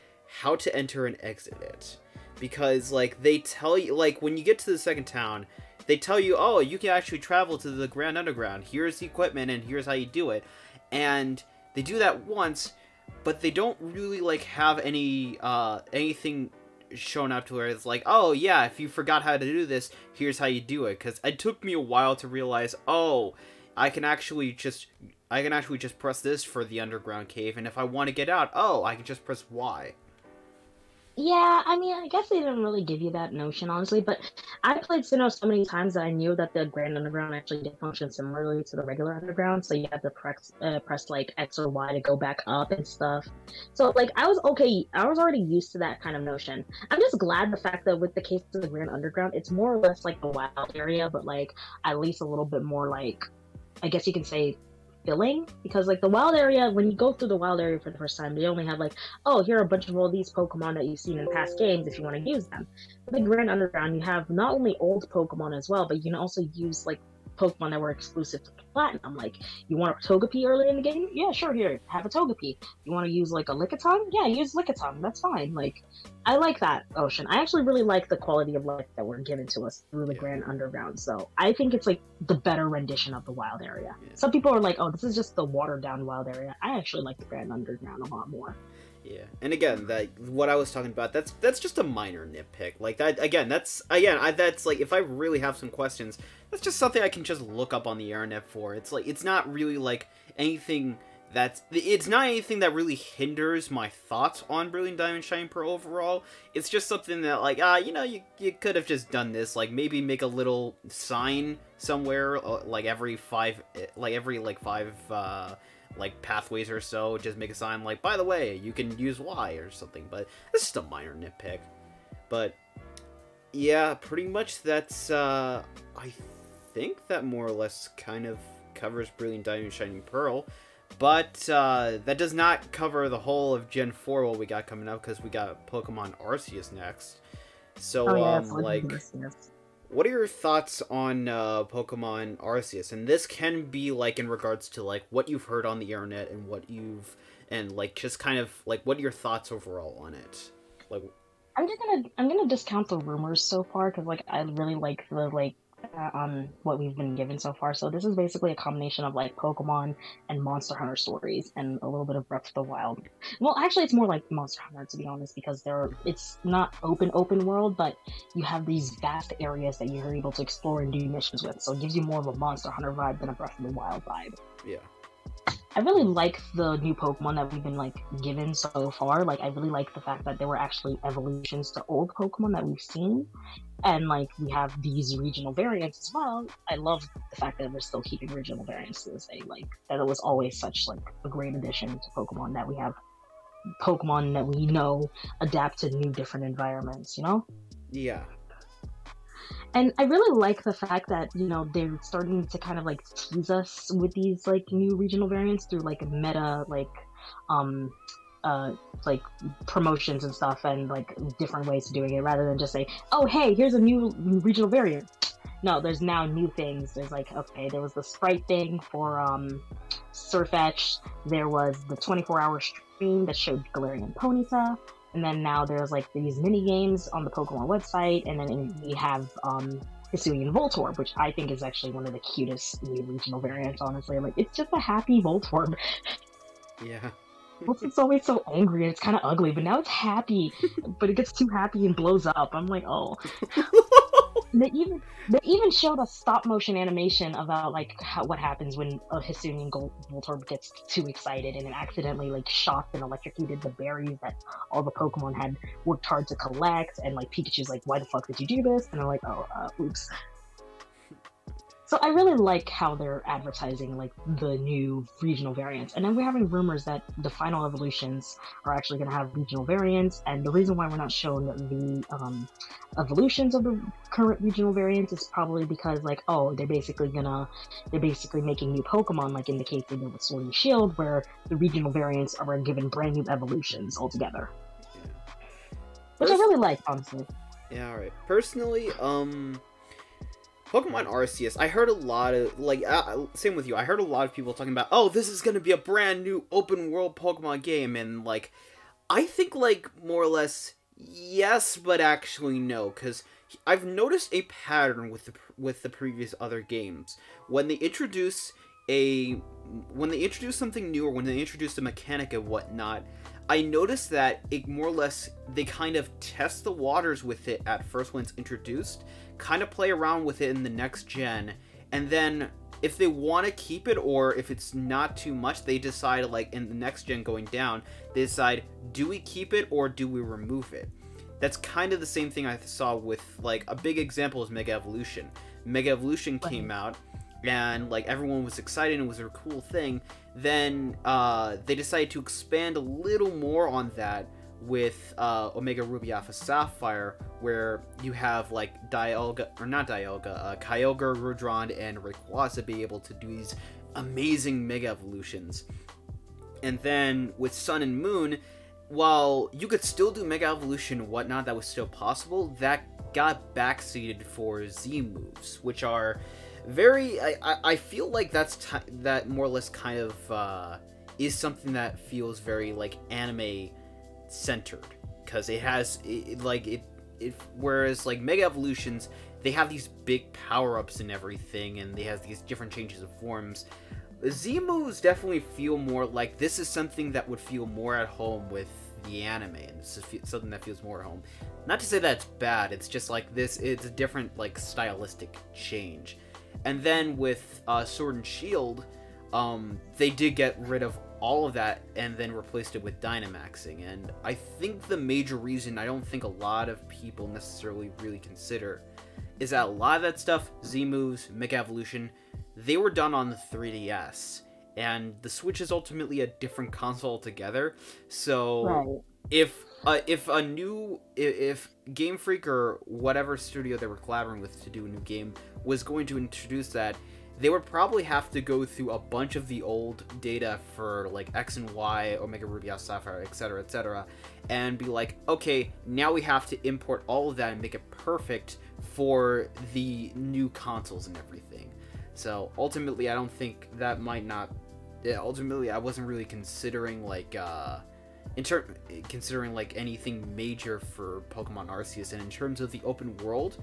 how to enter and exit it. Because, like, they tell you, like, when you get to the second town, they tell you, oh, you can actually travel to the Grand Underground. Here's the equipment, and here's how you do it. And they do that once, but they don't really, like, have any, anything shown up to where it's like, oh yeah, if you forgot how to do this, here's how you do it. Because it took me a while to realize, oh, I can actually just press this for the underground cave, and if I want to get out, oh, I can just press Y. Yeah, I mean, I guess they didn't really give you that notion, honestly, but I played Sinnoh so many times that I knew that the Grand Underground actually did function similarly to the regular Underground, so you had to press like, X or Y to go back up and stuff. So, like, I was okay, I was already used to that kind of notion. I'm just glad the fact that with the case of the Grand Underground, it's more or less like the wild area, but, like, at least a little bit more, like, I guess you can say, filling, because, like, the wild area, when you go through the wild area for the first time, they only have, like, oh, here are a bunch of all these Pokemon that you've seen in past games if you want to use them. But the Grand Underground, you have not only old Pokemon as well, but you can also use, like, Pokemon that were exclusive to Platinum. Like, you want a Togepi early in the game? Yeah, sure, here, have a Togepi. You want to use, like, a Lickitung? Yeah, use Lickitung, that's fine. Like, I like that ocean. I actually really like the quality of life that were given to us through the Grand Underground, so I think it's, like, the better rendition of the wild area. Yeah. Some people are like, oh, this is just the watered down wild area. I actually like the Grand Underground a lot more. Yeah, and again, that what I was talking about, that's just a minor nitpick. Like that again, that's like if I really have some questions, that's just something I can just look up on the internet for. It's like it's not really like anything that's it's not anything that really hinders my thoughts on Brilliant Diamond Shining Pearl overall. It's just something that like you know, you could have just done this, like maybe make a little sign somewhere like every like five like pathways or so, just make a sign like, by the way, you can use Y or something. But this is a minor nitpick. But yeah, pretty much that's I think that more or less kind of covers Brilliant Diamond Shining Pearl, but that does not cover the whole of Gen 4 what we got coming up, because we got Pokemon Arceus next. So like what are your thoughts on Pokemon Arceus? And this can be like in regards to like what you've heard on the internet and what you've like just kind of like what are your thoughts overall on it? Like, I'm gonna discount the rumors so far, because like I really like the what we've been given so far. So this is basically a combination of like Pokemon and Monster Hunter stories and a little bit of Breath of the Wild. Well, actually it's more like Monster Hunter, to be honest, because it's not open world, but you have these vast areas that you're able to explore and do missions with, so it gives you more of a Monster Hunter vibe than a Breath of the Wild vibe. Yeah, I really like the new Pokemon that we've been like given so far. Like I really like the fact that there were actually evolutions to old Pokemon that we've seen, and like we have these regional variants as well. I love the fact that we're still keeping regional variants to this day. Like that it was always such like a great addition to Pokemon, that we have Pokemon that we know adapt to new different environments, you know? Yeah. And I really like the fact that, you know, they're starting to kind of like tease us with these like new regional variants through like meta like promotions and stuff, and like different ways of doing it, rather than just say, oh hey, here's a new regional variant. No, there's now new things. There's like, okay, there was the sprite thing for Sirfetch, there was the 24-hour stream that showed Galarian Ponyta, and then now there's like these mini games on the Pokemon website, and then we have Hisuian Voltorb, which I think is actually one of the cutest new regional variants, honestly. Like it's just a happy Voltorb. Yeah. It's always so angry and it's kind of ugly, but now it's happy, but it gets too happy and blows up. I'm like, oh. They even showed a stop motion animation about like what happens when a Hisuian Voltorb gets too excited and it accidentally like shocked and electrocuted the berries that all the Pokemon had worked hard to collect, and like Pikachu's like, why the fuck did you do this? And I'm like, oh, oops. So I really like how they're advertising like the new regional variants, and then we're having rumors that the final evolutions are actually going to have regional variants. And the reason why we're not shown the evolutions of the current regional variants is probably because like, oh, they're basically making new Pokemon, like in the case they did with Sword and Shield, where the regional variants are given brand new evolutions altogether. Yeah. Which I really like, honestly. Yeah, all right. Personally, Pokemon Arceus, I heard a lot of, like, same with you, I heard a lot of people talking about, oh, this is gonna be a brand new open world Pokemon game, and, like, I think, like, more or less, yes, but actually no, because I've noticed a pattern with the previous other games. When they introduce something new, or when they introduce a mechanic and whatnot, I noticed that it more or less, they kind of test the waters with it at first when it's introduced, kind of play around with it in the next gen, and then if they want to keep it, or if it's not too much, they decide, like, in the next gen going down, they decide, do we keep it or do we remove it? That's kind of the same thing I saw with, like, a big example is Mega Evolution. Mega Evolution came out, and, like, everyone was excited and it was a cool thing. Then they decided to expand a little more on that with Omega Ruby Alpha Sapphire, where you have, like, Kyogre, Rudron, and Rayquaza be able to do these amazing Mega Evolutions. And then with Sun and Moon, while you could still do Mega Evolution and whatnot, that was still possible, that got backseated for Z moves, which are very, I feel like that more or less kind of is something that feels very like anime centered, because it has whereas like Mega Evolutions, they have these big power-ups and everything, and they have these different changes of forms. Z moves definitely feel more like this is something that would feel more at home with the anime, and it's something that feels more home. Not to say that it's bad, it's just like this, it's a different like stylistic change. And then with Sword and Shield, they did get rid of all of that and then replaced it with Dynamaxing. And I think the major reason I don't think a lot of people necessarily really consider is that a lot of that stuff, Z-Moves, Mega Evolution, they were done on the 3DS. And the Switch is ultimately a different console altogether. So right. If Game Freak or whatever studio they were collaborating with to do a new game was going to introduce that, they would probably have to go through a bunch of the old data for like X and Y, Omega Ruby, Alpha Sapphire, etc., etc., and be like, okay, now we have to import all of that and make it perfect for the new consoles and everything. So ultimately, I don't think that might not. Yeah, ultimately, I wasn't really considering like considering like anything major for Pokemon Arceus. And in terms of the open world,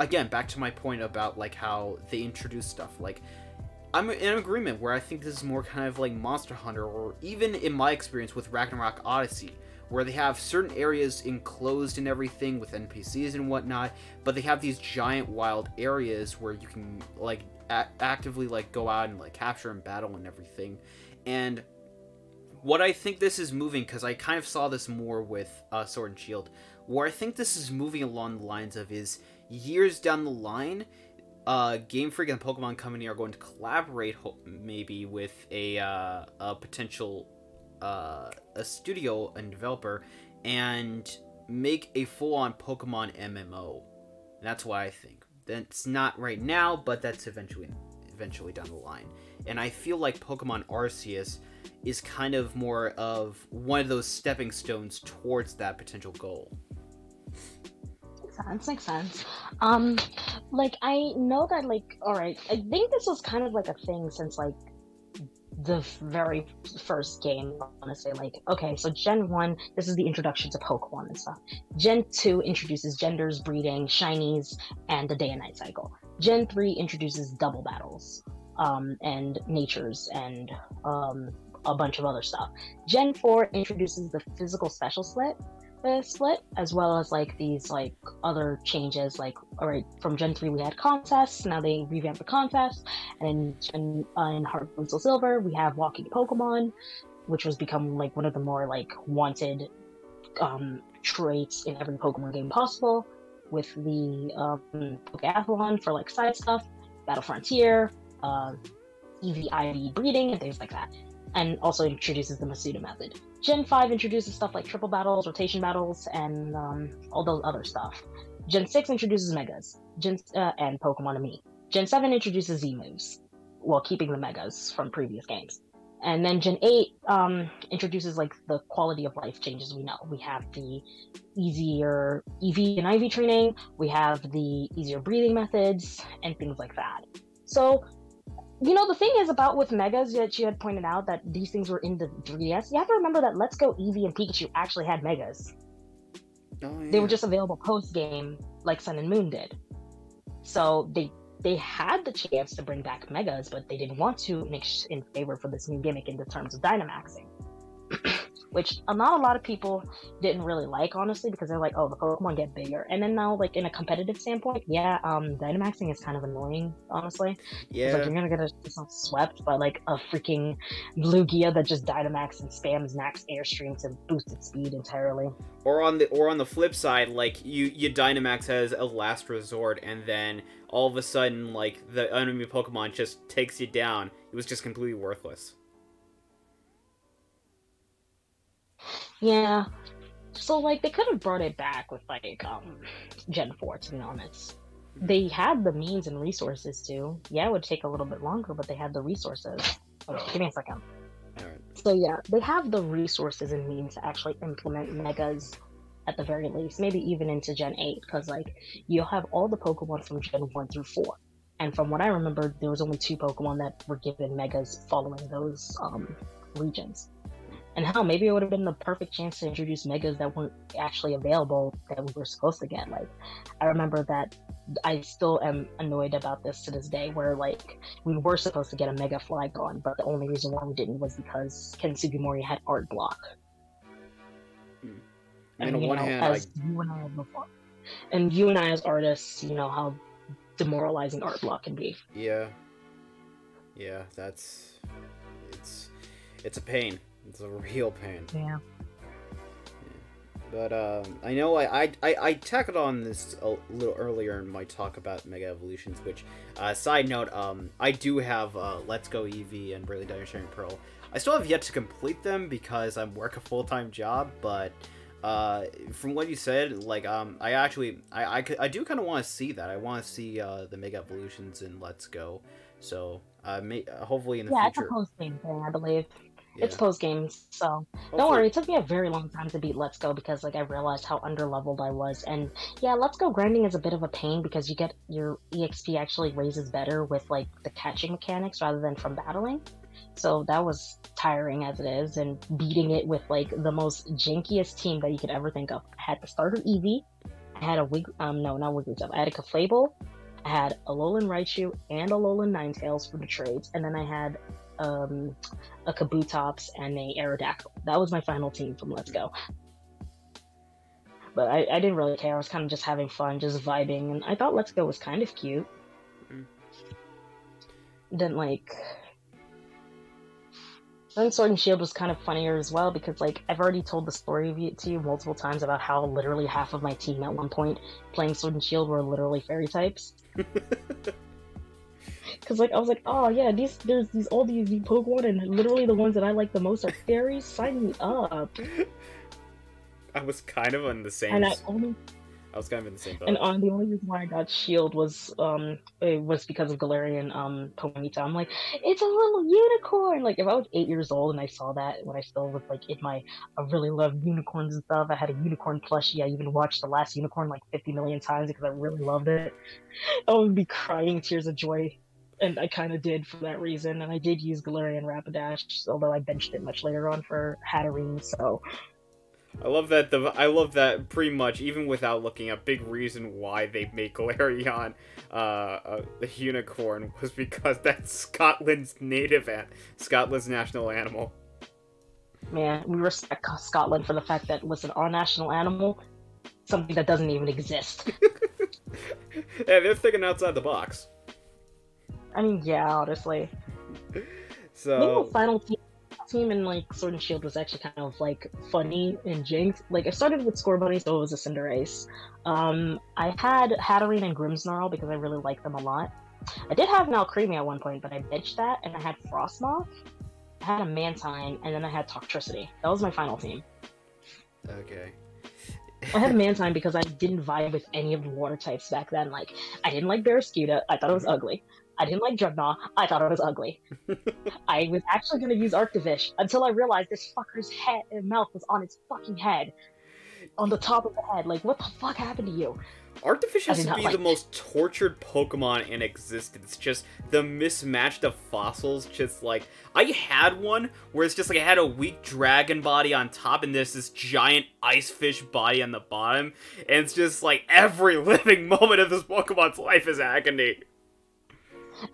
again, back to my point about like how they introduce stuff. Like, I'm in agreement where I think this is more kind of like Monster Hunter, or even in my experience with Ragnarok Odyssey, where they have certain areas enclosed and everything with NPCs and whatnot, but they have these giant wild areas where you can like actively like go out and like capture and battle and everything. And what I think this is moving, because I kind of saw this more with Sword and Shield, where I think this is moving along the lines of is years down the line, Game Freak and Pokemon Company are going to collaborate maybe with a potential a studio and developer and make a full-on Pokemon MMO. And that's what I think. That's not right now, but that's eventually down the line. And I feel like Pokemon Arceus is kind of more of one of those stepping stones towards that potential goal. Makes sense. Like, I know that, like, all right, I think this was kind of like a thing since like the very first game, honestly. Like, okay, so Gen 1, this is the introduction to Pokemon and stuff. Gen 2 introduces genders, breeding, shinies, and the day and night cycle. Gen 3 introduces double battles, and natures, and a bunch of other stuff. Gen 4 introduces the physical special split, as well as like these like other changes. Like, all right, from Gen 3 we had contests, now they revamped the contests, and then in Heart and Silver we have walking Pokemon, which was become like one of the more like wanted traits in every Pokemon game possible, with the Pokeathlon for like side stuff, Battle Frontier, EV/IV breeding and things like that, and also introduces the Masuda method. Gen 5 introduces stuff like triple battles, rotation battles, and all those other stuff. Gen 6 introduces megas and Pokemon to me. Gen 7 introduces Z-moves, while keeping the megas from previous games. And then Gen 8 introduces like the quality of life changes we know. We have the easier EV and IV training, we have the easier breathing methods, and things like that. So, you know, the thing is about with Megas that you had pointed out that these things were in the 3DS, you have to remember that Let's Go Eevee and Pikachu actually had Megas. Oh, yeah. They were just available post-game, like Sun and Moon did. So they had the chance to bring back Megas, but they didn't want to mix in favor for this new gimmick in the terms of Dynamaxing. Which not a lot of people didn't really like, honestly, because they're like, oh, the Pokemon get bigger. And then now, like, in a competitive standpoint, yeah, Dynamaxing is kind of annoying, honestly. Yeah. Like, you're gonna get yourself swept by, like, a freaking Lugia that just Dynamax and spams max airstream to boost its speed entirely. Or on the flip side, like, you Dynamax as a last resort, and then all of a sudden, like, the enemy Pokemon just takes you down. It was just completely worthless. Yeah, so like they could have brought it back with like Gen 4, to be honest. They had the means and resources to. Yeah, it would take a little bit longer, but they had the resources. Oh, give me a second. All right. So yeah, they have the resources and means to actually implement megas at the very least, maybe even into Gen 8, because like you'll have all the Pokemon from Gen 1 through 4. And from what I remember, there was only 2 Pokemon that were given megas following those regions. And hell, maybe it would have been the perfect chance to introduce megas that weren't actually available that we were supposed to get. Like, I remember that I still am annoyed about this to this day, where like we were supposed to get a mega Flygon, but the only reason why we didn't was because Ken Sugimori had art block. And on one hand, as you and I have before, and you and I as artists, you know how demoralizing art block can be. Yeah. Yeah, that's it's a pain. It's a real pain. Yeah. But I know I tackled on this a little earlier in my talk about Mega Evolutions, which, side note, I do have Let's Go Eevee and Brilliant Diamond Shining Pearl. I still have yet to complete them because I work a full-time job, but from what you said, like, I actually, I do kind of want to see that. I want to see the Mega Evolutions in Let's Go, so hopefully in the future. Yeah, it's a post-game thing, I believe. Yeah. It's post-game, so hopefully. Don't worry, it took me a very long time to beat Let's Go because, like, I realized how underleveled I was, and yeah, Let's Go grinding is a bit of a pain because you get your EXP actually raises better with, like, the catching mechanics rather than from battling, so that was tiring as it is, and beating it with, like, the most jankiest team that you could ever think of. I had the starter Eevee, I had a I had a Clefable, I had Alolan Raichu and Alolan Ninetails for the trades, and then I had a Kabutops and a Aerodactyl. That was my final team from Let's Go. But I didn't really care. I was kind of just having fun, just vibing, and I thought Let's Go was kind of cute. Then, like, then Sword and Shield was kind of funnier as well because, like, I've already told the story of it to you multiple times about how literally half of my team at one point playing Sword and Shield were literally fairy types. Because, like, I was like, oh yeah, there's all these Pokemon, and literally the ones that I like the most are fairies. Sign me up. I was kind of on the same. And I was kind of in the same boat. And the only reason why I got Shield was it was because of Galarian Ponyta. I'm like, it's a little unicorn. Like, if I was 8 years old and I saw that when I still was like in my, I really loved unicorns and stuff. I had a unicorn plushie. I even watched The Last Unicorn like 50 million times because I really loved it. I would be crying tears of joy. And I kind of did for that reason, and I did use Galarian Rapidash, although I benched it much later on for Hatterene. So I love that. I love that pretty much, even without looking up, big reason why they made Galarian the unicorn was because that's Scotland's national animal. Man, we respect Scotland for the fact that, listen, our national animal, something that doesn't even exist. Yeah, they're thinking outside the box. I mean, yeah, honestly. So maybe the final team in, like, Sword and Shield was actually kind of, like, funny and jinxed. Like, I started with Score Bunny, so it was a Cinderace. I had Hatterene and Grimmsnarl because I really liked them a lot. I did have Malcremie at one point, but I benched that, and I had Frostmoth, I had a Mantine, and then I had Toxtricity. That was my final team. Okay. I had Mantine because I didn't vibe with any of the water types back then. Like, I didn't like Barrascuda, I thought it was ugly. I didn't like Dreadnought, I thought it was ugly. I was actually going to use Arctovish until I realized this fucker's head and mouth was on its fucking head. On the top of the head, like, what the fuck happened to you? Arctovish has to be the most tortured Pokemon in existence. Just the mismatched of fossils. Just like, I had one where it's just like I had a weak dragon body on top and there's this giant ice fish body on the bottom. And it's just like every living moment of this Pokemon's life is agony.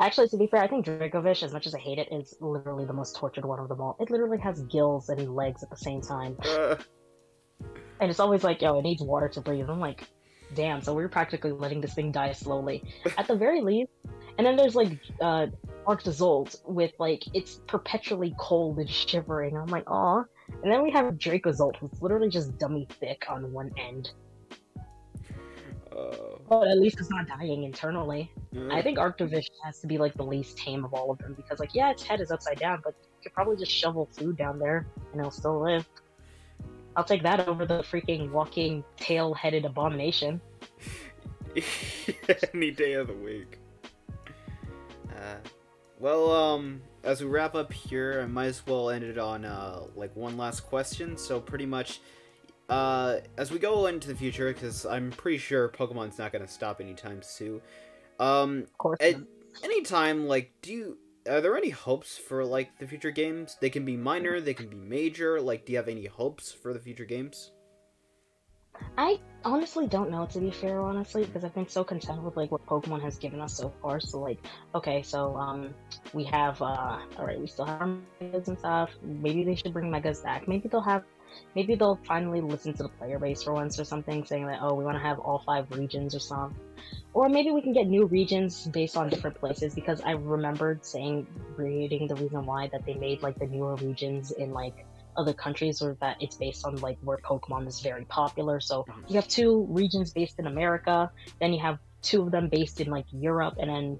Actually, to be fair, I think Dracovish, as much as I hate it, is literally the most tortured one of them all. It literally has gills and legs at the same time. And it's always like, yo, it needs water to breathe. I'm like, damn, so we're practically letting this thing die slowly. At the very least. And then there's, like, Arctozolt with, like, it's perpetually cold and shivering. I'm like, aw. And then we have Dracozolt, who's literally just dummy thick on one end. But at least it's not dying internally. I think Arctovish has to be, like, the least tame of all of them because, like, yeah, its head is upside down, but you could probably just shovel food down there and it'll still live. I'll take that over the freaking walking tail-headed abomination. Any day of the week. Well, as we wrap up here, I might as well end it on, like, one last question. So pretty much, as we go into the future, because I'm pretty sure Pokemon's not going to stop anytime soon. Of course at not. Any time, like, are there any hopes for, like, the future games? They can be minor, they can be major. Like, do you have any hopes for the future games? I honestly don't know, to be fair, honestly, because I've been so content with, like, what Pokemon has given us so far. So, like, okay, so, we have, alright, we still have our Megas and stuff. Maybe they should bring Megas back. Maybe they'll have Maybe they'll finally listen to the player base for once or something, saying that, oh, we want to have all 5 regions or something. Or maybe we can get new regions based on different places, because I remembered reading the reason why that they made, like, the newer regions in, like, other countries, or that it's based on, like, where Pokemon is very popular. So you have 2 regions based in America, then you have 2 of them based in, like, Europe, and then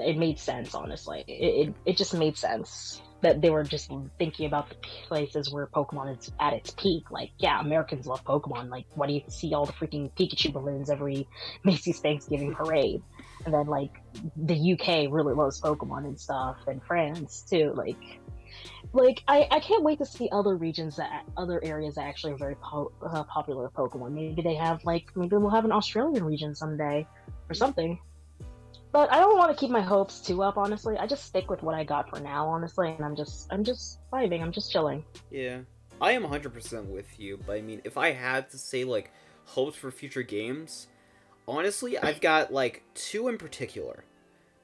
it made sense, honestly. It just made sense that they were just thinking about the places where Pokemon is at its peak. Like, yeah, Americans love Pokemon. Like, why do you see all the freaking Pikachu balloons every Macy's Thanksgiving parade? And then, like, the UK really loves Pokemon and stuff, and France too. Like I can't wait to see other regions, that other areas that actually are very popular with Pokemon. Maybe they have, like, maybe we'll have an Australian region someday or something. But I don't want to keep my hopes too up, honestly. I just stick with what I got for now, honestly, and I'm just vibing. I'm just chilling. Yeah, I am 100% with you. But I mean, if I had to say, like, hopes for future games, honestly, I've got, like, 2 in particular.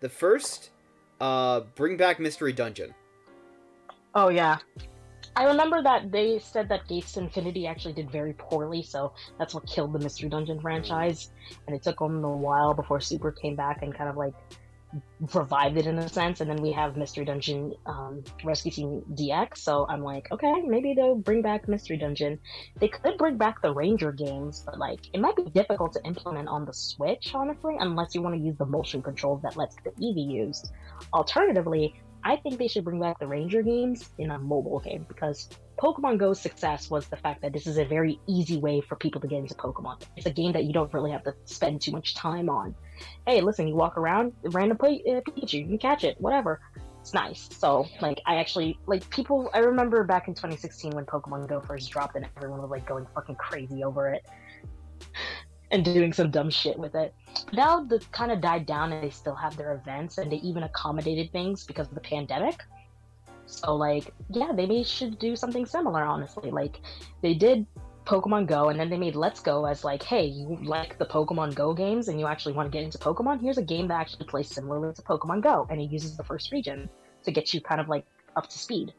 The first, bring back Mystery Dungeon. Oh yeah, I remember that they said that Gates Infinity actually did very poorly, so that's what killed the Mystery Dungeon franchise, and it took them a while before Super came back and kind of, like, revived it in a sense. And then we have Mystery Dungeon Rescue Team DX, so I'm like, okay, maybe they'll bring back Mystery Dungeon. They could bring back the Ranger games, but, like, it might be difficult to implement on the Switch, honestly, unless you want to use the motion controls that lets the Eevee use. Alternatively, I think they should bring back the Ranger games in a mobile game, because Pokemon Go's success was the fact that this is a very easy way for people to get into Pokemon. It's a game that you don't really have to spend too much time on. Hey, listen, you walk around, random Pikachu, you can catch it, whatever. It's nice. So, like, I actually, like, people, I remember back in 2016 when Pokemon Go first dropped and everyone was, like, going fucking crazy over it and doing some dumb shit with it. Now they kind of died down, and they still have their events, and they even accommodated things because of the pandemic. So, like, yeah, they should do something similar, honestly. Like, they did Pokemon Go, and then they made Let's Go as, like, hey, you like the Pokemon Go games and you actually want to get into Pokemon? Here's a game that actually plays similarly to Pokemon Go, and it uses the first region to get you kind of, like, up to speed.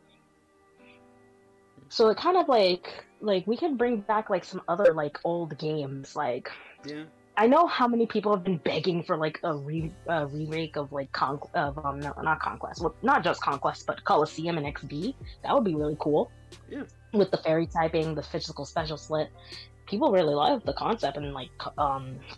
So it kind of, like, we can bring back, like, some other, like, old games, like... Yeah. I know how many people have been begging for, like, a remake of, like, not just Conquest, but Coliseum and XB. That would be really cool. Yeah. With the fairy typing, the physical special split. People really love the concept, and, like,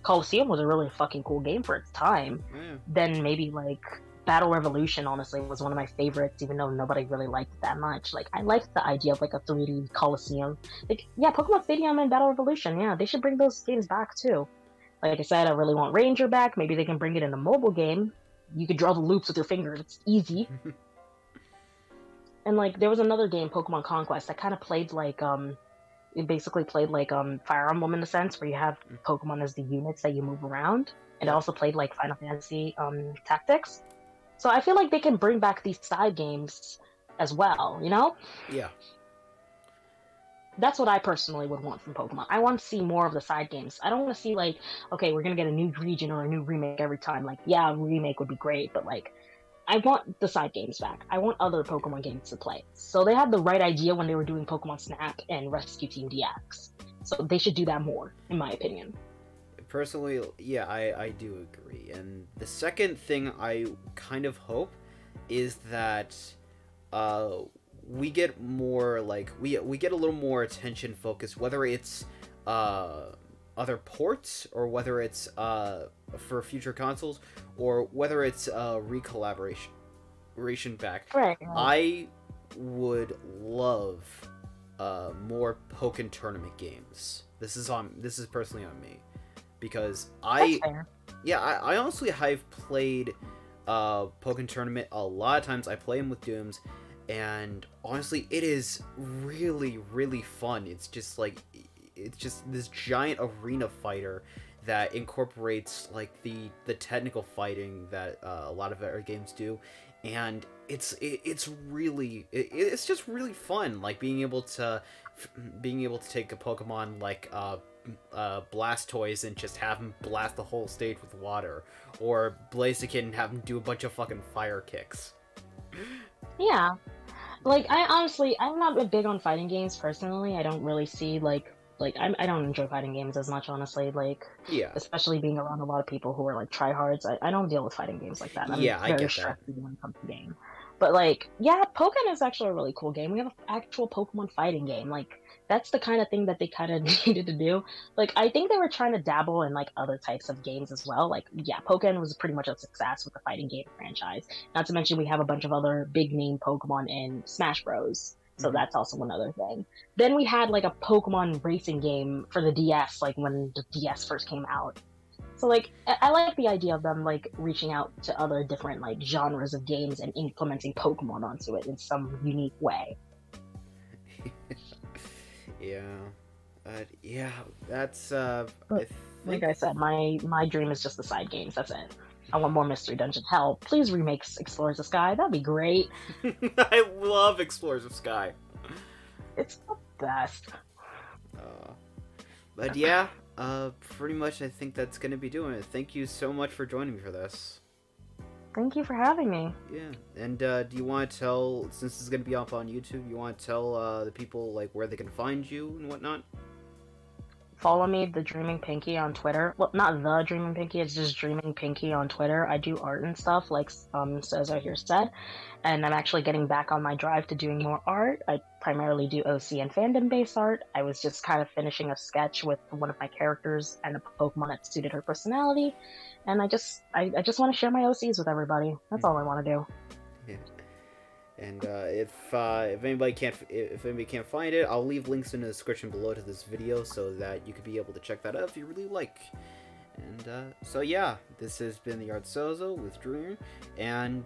Coliseum was a really fucking cool game for its time. Yeah. Then maybe, like, Battle Revolution, honestly, was one of my favorites, even though nobody really liked it that much. Like, I liked the idea of, like, a 3D Coliseum. Like, yeah, Pokemon Stadium and Battle Revolution, yeah, they should bring those games back, too. Like I said, I really want Ranger back. Maybe they can bring it in a mobile game. You could draw the loops with your fingers. It's easy. And, like, there was another game, Pokemon Conquest, that kind of played, like, it basically played, like, Fire Emblem in a sense, where you have Pokemon as the units that you move around. And it also played, like, Final Fantasy Tactics. So I feel like they can bring back these side games as well, you know? Yeah. That's what I personally would want from Pokemon. I want to see more of the side games. I don't want to see, like, okay, we're going to get a new region or a new remake every time. Like, yeah, a remake would be great, but, like, I want the side games back. I want other Pokemon games to play. So they had the right idea when they were doing Pokemon Snap and Rescue Team DX. So they should do that more, in my opinion. Personally, yeah, I do agree. And the second thing I kind of hope is that we get more, like, we get a little more attention focused, whether it's other ports, or whether it's for future consoles, or whether it's re-collaboration back. Right. I would love more Pokken Tournament games. This is personally on me. Because I honestly have played Pokken Tournament a lot of times. I play them with Dooms, and honestly, it is really, really fun. It's just, like, it's just this giant arena fighter that incorporates, like, the technical fighting that a lot of our games do, and it's just really fun. Like, being able to take a Pokemon, like, Blastoise and just have him blast the whole stage with water, or Blaziken and have him do a bunch of fucking fire kicks. Yeah, Like, I'm not big on fighting games personally. I don't really see, I don't enjoy fighting games as much, honestly. Like, yeah. Especially being around a lot of people who are, like, tryhards. I don't deal with fighting games like that. I'm very stressed when it comes to game. But, like, yeah, Pokken is actually a really cool game. We have an actual Pokemon fighting game. Like, that's the kind of thing that they kind of needed to do. Like, I think they were trying to dabble in, like, other types of games as well. Like, yeah, Pokken was pretty much a success with the fighting game franchise. Not to mention we have a bunch of other big-name Pokemon in Smash Bros., so that's also another thing. Then we had, like, a Pokemon racing game for the DS, like, when the DS first came out. So, like, I like the idea of them, like, reaching out to other different, like, genres of games and implementing Pokemon onto it in some unique way. Yeah. Yeah, that's, but, like I said, my dream is just the side games. That's it. I want more Mystery Dungeon. Hell, please remake Explorers of Sky. That'd be great. I love Explorers of Sky. It's the best. But yeah. Pretty much I think that's gonna be doing it. Thank you so much for joining me for this. Thank you for having me. Yeah, and do you want to tell, since this is gonna be up on YouTube, you want to tell the people, like, where they can find you and whatnot? Follow me, the Dreaming Pinky, on Twitter. Well, not the Dreaming Pinky, it's just Dreaming Pinky on Twitter. I do art and stuff, like Sozo here said, and I'm actually getting back on my drive to doing more art. I primarily do OC and fandom-based art. I was just kind of finishing a sketch with one of my characters and a Pokemon that suited her personality, and I just want to share my OCs with everybody. That's all I want to do. Yeah. And if anybody can't find it, I'll leave links in the description below to this video so that you could be able to check that out if you really like. And so yeah, this has been The Art Sozo with Dreamer, and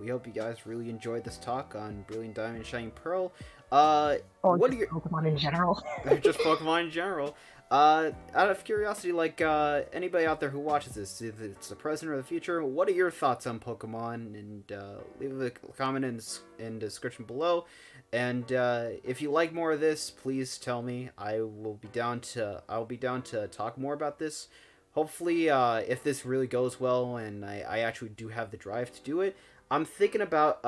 we hope you guys really enjoyed this talk on Brilliant Diamond Shining Pearl. What are your Pokemon in general? Just Pokemon in general. Out of curiosity, like, anybody out there who watches this, if it's the present or the future, what are your thoughts on Pokemon? And leave a comment in the description below. And if you like more of this, please tell me. I'll be down to talk more about this. Hopefully, if this really goes well and I actually do have the drive to do it, I'm thinking about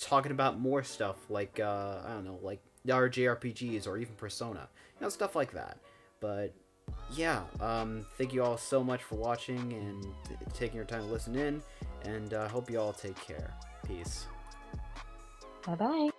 talking about more stuff, like I don't know, like our JRPGs or even Persona, you know, stuff like that. But yeah, thank you all so much for watching and taking your time to listen in, and I hope you all take care. Peace. Bye bye.